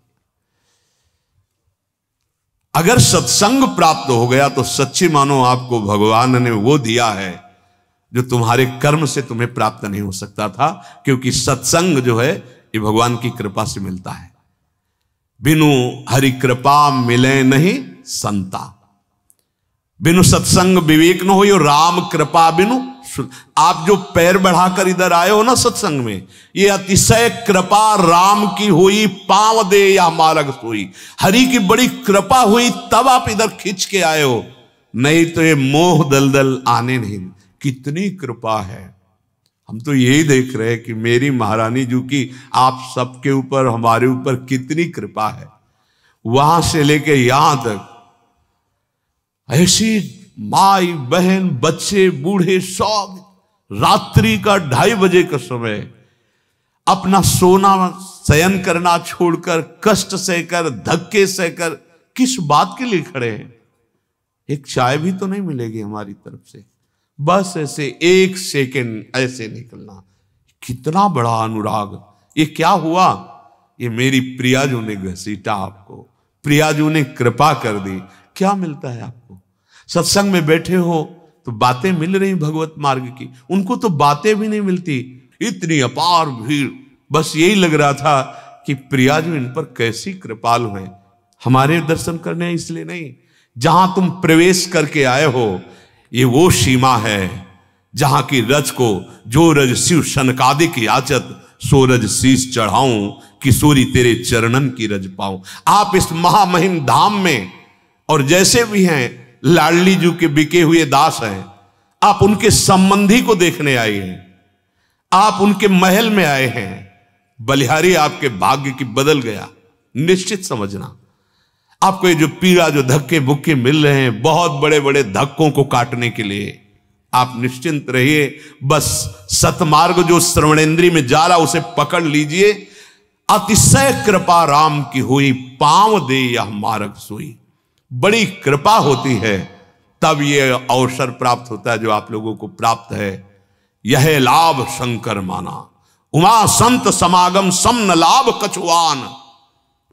अगर सत्संग प्राप्त हो गया तो सच्ची मानो आपको भगवान ने वो दिया है जो तुम्हारे कर्म से तुम्हें प्राप्त नहीं हो सकता था, क्योंकि सत्संग जो है ये भगवान की कृपा से मिलता है। बिनु हरि कृपा मिले नहीं संता, बिनु सत्संग विवेक न हो, यो राम कृपा बिनु। आप जो पैर बढ़ाकर इधर आए हो ना सत्संग में, ये अतिशय कृपा राम की हुई, पांव दे या मार्ग सोई। हरि की बड़ी कृपा हुई तब आप इधर खींच के आए हो, नहीं तो ये मोह दलदल आने नहीं। कितनी कृपा है। हम तो यही देख रहे हैं कि मेरी महारानी जी की आप सबके ऊपर, हमारे ऊपर कितनी कृपा है। वहां से लेके यहां तक ऐसी माई बहन बच्चे बूढ़े सब रात्रि का 2:30 बजे का समय अपना सोना शयन करना छोड़कर कष्ट सहकर धक्के सहकर किस बात के लिए खड़े हैं। एक चाय भी तो नहीं मिलेगी हमारी तरफ से, बस ऐसे एक सेकेंड ऐसे निकलना। कितना बड़ा अनुराग। ये क्या हुआ? ये मेरी प्रियाजू ने घसीटा आपको, प्रियाजू ने कृपा कर दी। क्या मिलता है आपको? सत्संग में बैठे हो तो बातें मिल रही भगवत मार्ग की, उनको तो बातें भी नहीं मिलती। इतनी अपार भीड़, बस यही लग रहा था कि प्रियाजू इन पर कैसी कृपाल है। हमारे दर्शन करने इसलिए नहीं, जहां तुम प्रवेश करके आए हो ये वो सीमा है जहां की रज को जो रज शिव शनकादिक याचत, सो रज शीश चढ़ाऊं किशोरी तेरे चरणन की रज पाऊं। आप इस महामहिम धाम में, और जैसे भी हैं लाडली जी के बिके हुए दास हैं, आप उनके संबंधी को देखने आए हैं, आप उनके महल में आए हैं। बलिहारी आपके भाग्य की बदल गया, निश्चित समझना। आपको ये जो पीड़ा, जो धक्के बुक्के मिल रहे हैं, बहुत बड़े बड़े धक्कों को काटने के लिए। आप निश्चिंत रहिए, बस सतमार्ग जो श्रवणेन्द्री में जा रहा उसे पकड़ लीजिए। अतिशय कृपा राम की हुई, पांव दे यह मार्ग सोई। बड़ी कृपा होती है तब ये अवसर प्राप्त होता है जो आप लोगों को प्राप्त है। यह लाभ शंकर माना, उमा संत समागम समन लाभ कछुआन।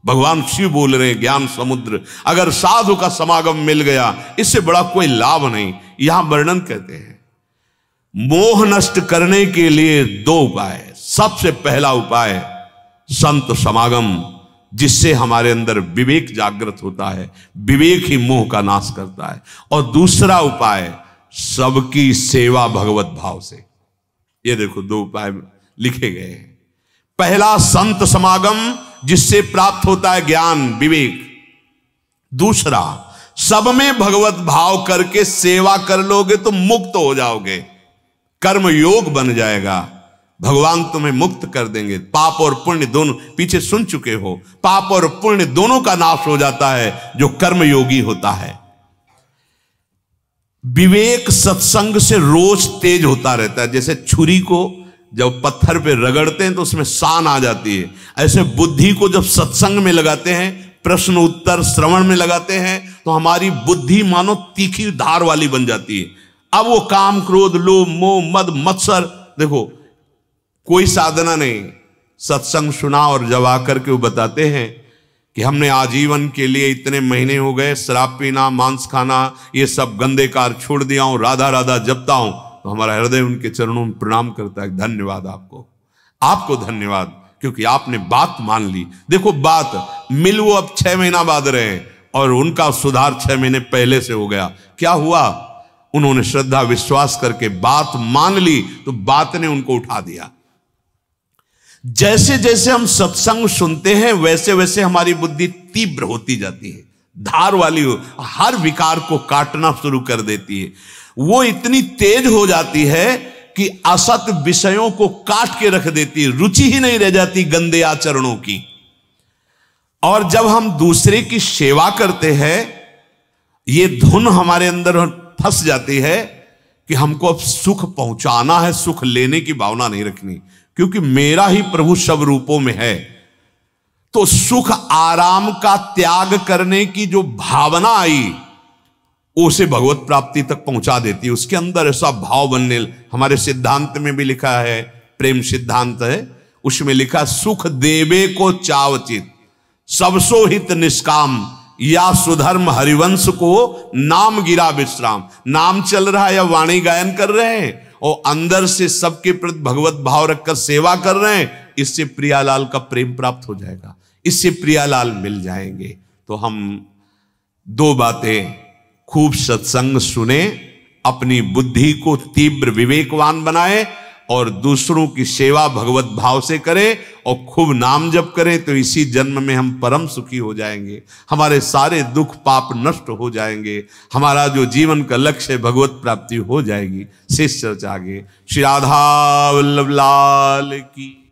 भगवान शिव बोल रहे ज्ञान समुद्र, अगर साधु का समागम मिल गया इससे बड़ा कोई लाभ नहीं। यहां वर्णन कहते हैं मोह नष्ट करने के लिए 2 उपाय। सबसे पहला उपाय संत समागम, जिससे हमारे अंदर विवेक जागृत होता है, विवेक ही मोह का नाश करता है। और दूसरा उपाय सबकी सेवा भगवत भाव से। ये देखो 2 उपाय लिखे गए हैं। पहला संत समागम जिससे प्राप्त होता है ज्ञान विवेक, दूसरा सब में भगवत भाव करके सेवा कर लोगे तो मुक्त हो जाओगे, कर्म योग बन जाएगा, भगवान तुम्हें मुक्त कर देंगे। पाप और पुण्य दोनों, पीछे सुन चुके हो, पाप और पुण्य दोनों का नाश हो जाता है जो कर्म योगी होता है। विवेक सत्संग से रोज तेज होता रहता है। जैसे छुरी को जब पत्थर पे रगड़ते हैं तो उसमें शान आ जाती है, ऐसे बुद्धि को जब सत्संग में लगाते हैं, प्रश्न उत्तर श्रवण में लगाते हैं, तो हमारी बुद्धि मानो तीखी धार वाली बन जाती है। अब वो काम क्रोध लोभ मोह मद मत्सर, देखो कोई साधना नहीं, सत्संग सुना और जब आकर के वो बताते हैं कि हमने आजीवन के लिए इतने महीने हो गए शराब पीना मांस खाना ये सब गंदे कार्य छोड़ दिया हूं, राधा राधा जपता हूं, तो हमारा हृदय उनके चरणों में प्रणाम करता है। धन्यवाद आपको, आपको धन्यवाद, क्योंकि आपने बात मान ली। देखो बात मिल वो अब 6 महीना बाद रहे हैं और उनका सुधार 6 महीने पहले से हो गया। क्या हुआ? उन्होंने श्रद्धा विश्वास करके बात मान ली तो बात ने उनको उठा दिया। जैसे जैसे हम सत्संग सुनते हैं वैसे वैसे हमारी बुद्धि तीव्र होती जाती है, धार वाली हो, हर विकार को काटना शुरू कर देती है। वो इतनी तेज हो जाती है कि असत विषयों को काट के रख देती है, रुचि ही नहीं रह जाती गंदे आचरणों की। और जब हम दूसरे की सेवा करते हैं ये धुन हमारे अंदर फंस जाती है कि हमको अब सुख पहुंचाना है, सुख लेने की भावना नहीं रखनी, क्योंकि मेरा ही प्रभु सब रूपों में है। तो सुख आराम का त्याग करने की जो भावना आई उसे भगवत प्राप्ति तक पहुंचा देती है। उसके अंदर ऐसा भाव बनने, हमारे सिद्धांत में भी लिखा है, प्रेम सिद्धांत है, उसमें लिखा सुख देवे को चावचित सबसो हित निष्काम या सुधर्म हरिवंश को नाम गिरा विश्राम। नाम चल रहा है या वाणी गायन कर रहे हैं और अंदर से सबके प्रति भगवत भाव रखकर सेवा कर रहे हैं, इससे प्रियालाल का प्रेम प्राप्त हो जाएगा, इससे प्रियालाल मिल जाएंगे। तो हम दो बातें, खूब सत्संग सुने, अपनी बुद्धि को तीव्र विवेकवान बनाए और दूसरों की सेवा भगवत भाव से करें और खूब नाम जप करें, तो इसी जन्म में हम परम सुखी हो जाएंगे, हमारे सारे दुख पाप नष्ट हो जाएंगे, हमारा जो जीवन का लक्ष्य है भगवत प्राप्ति हो जाएगी। शेष चर्चा आगे। श्री राधा वल्लभ लाल की।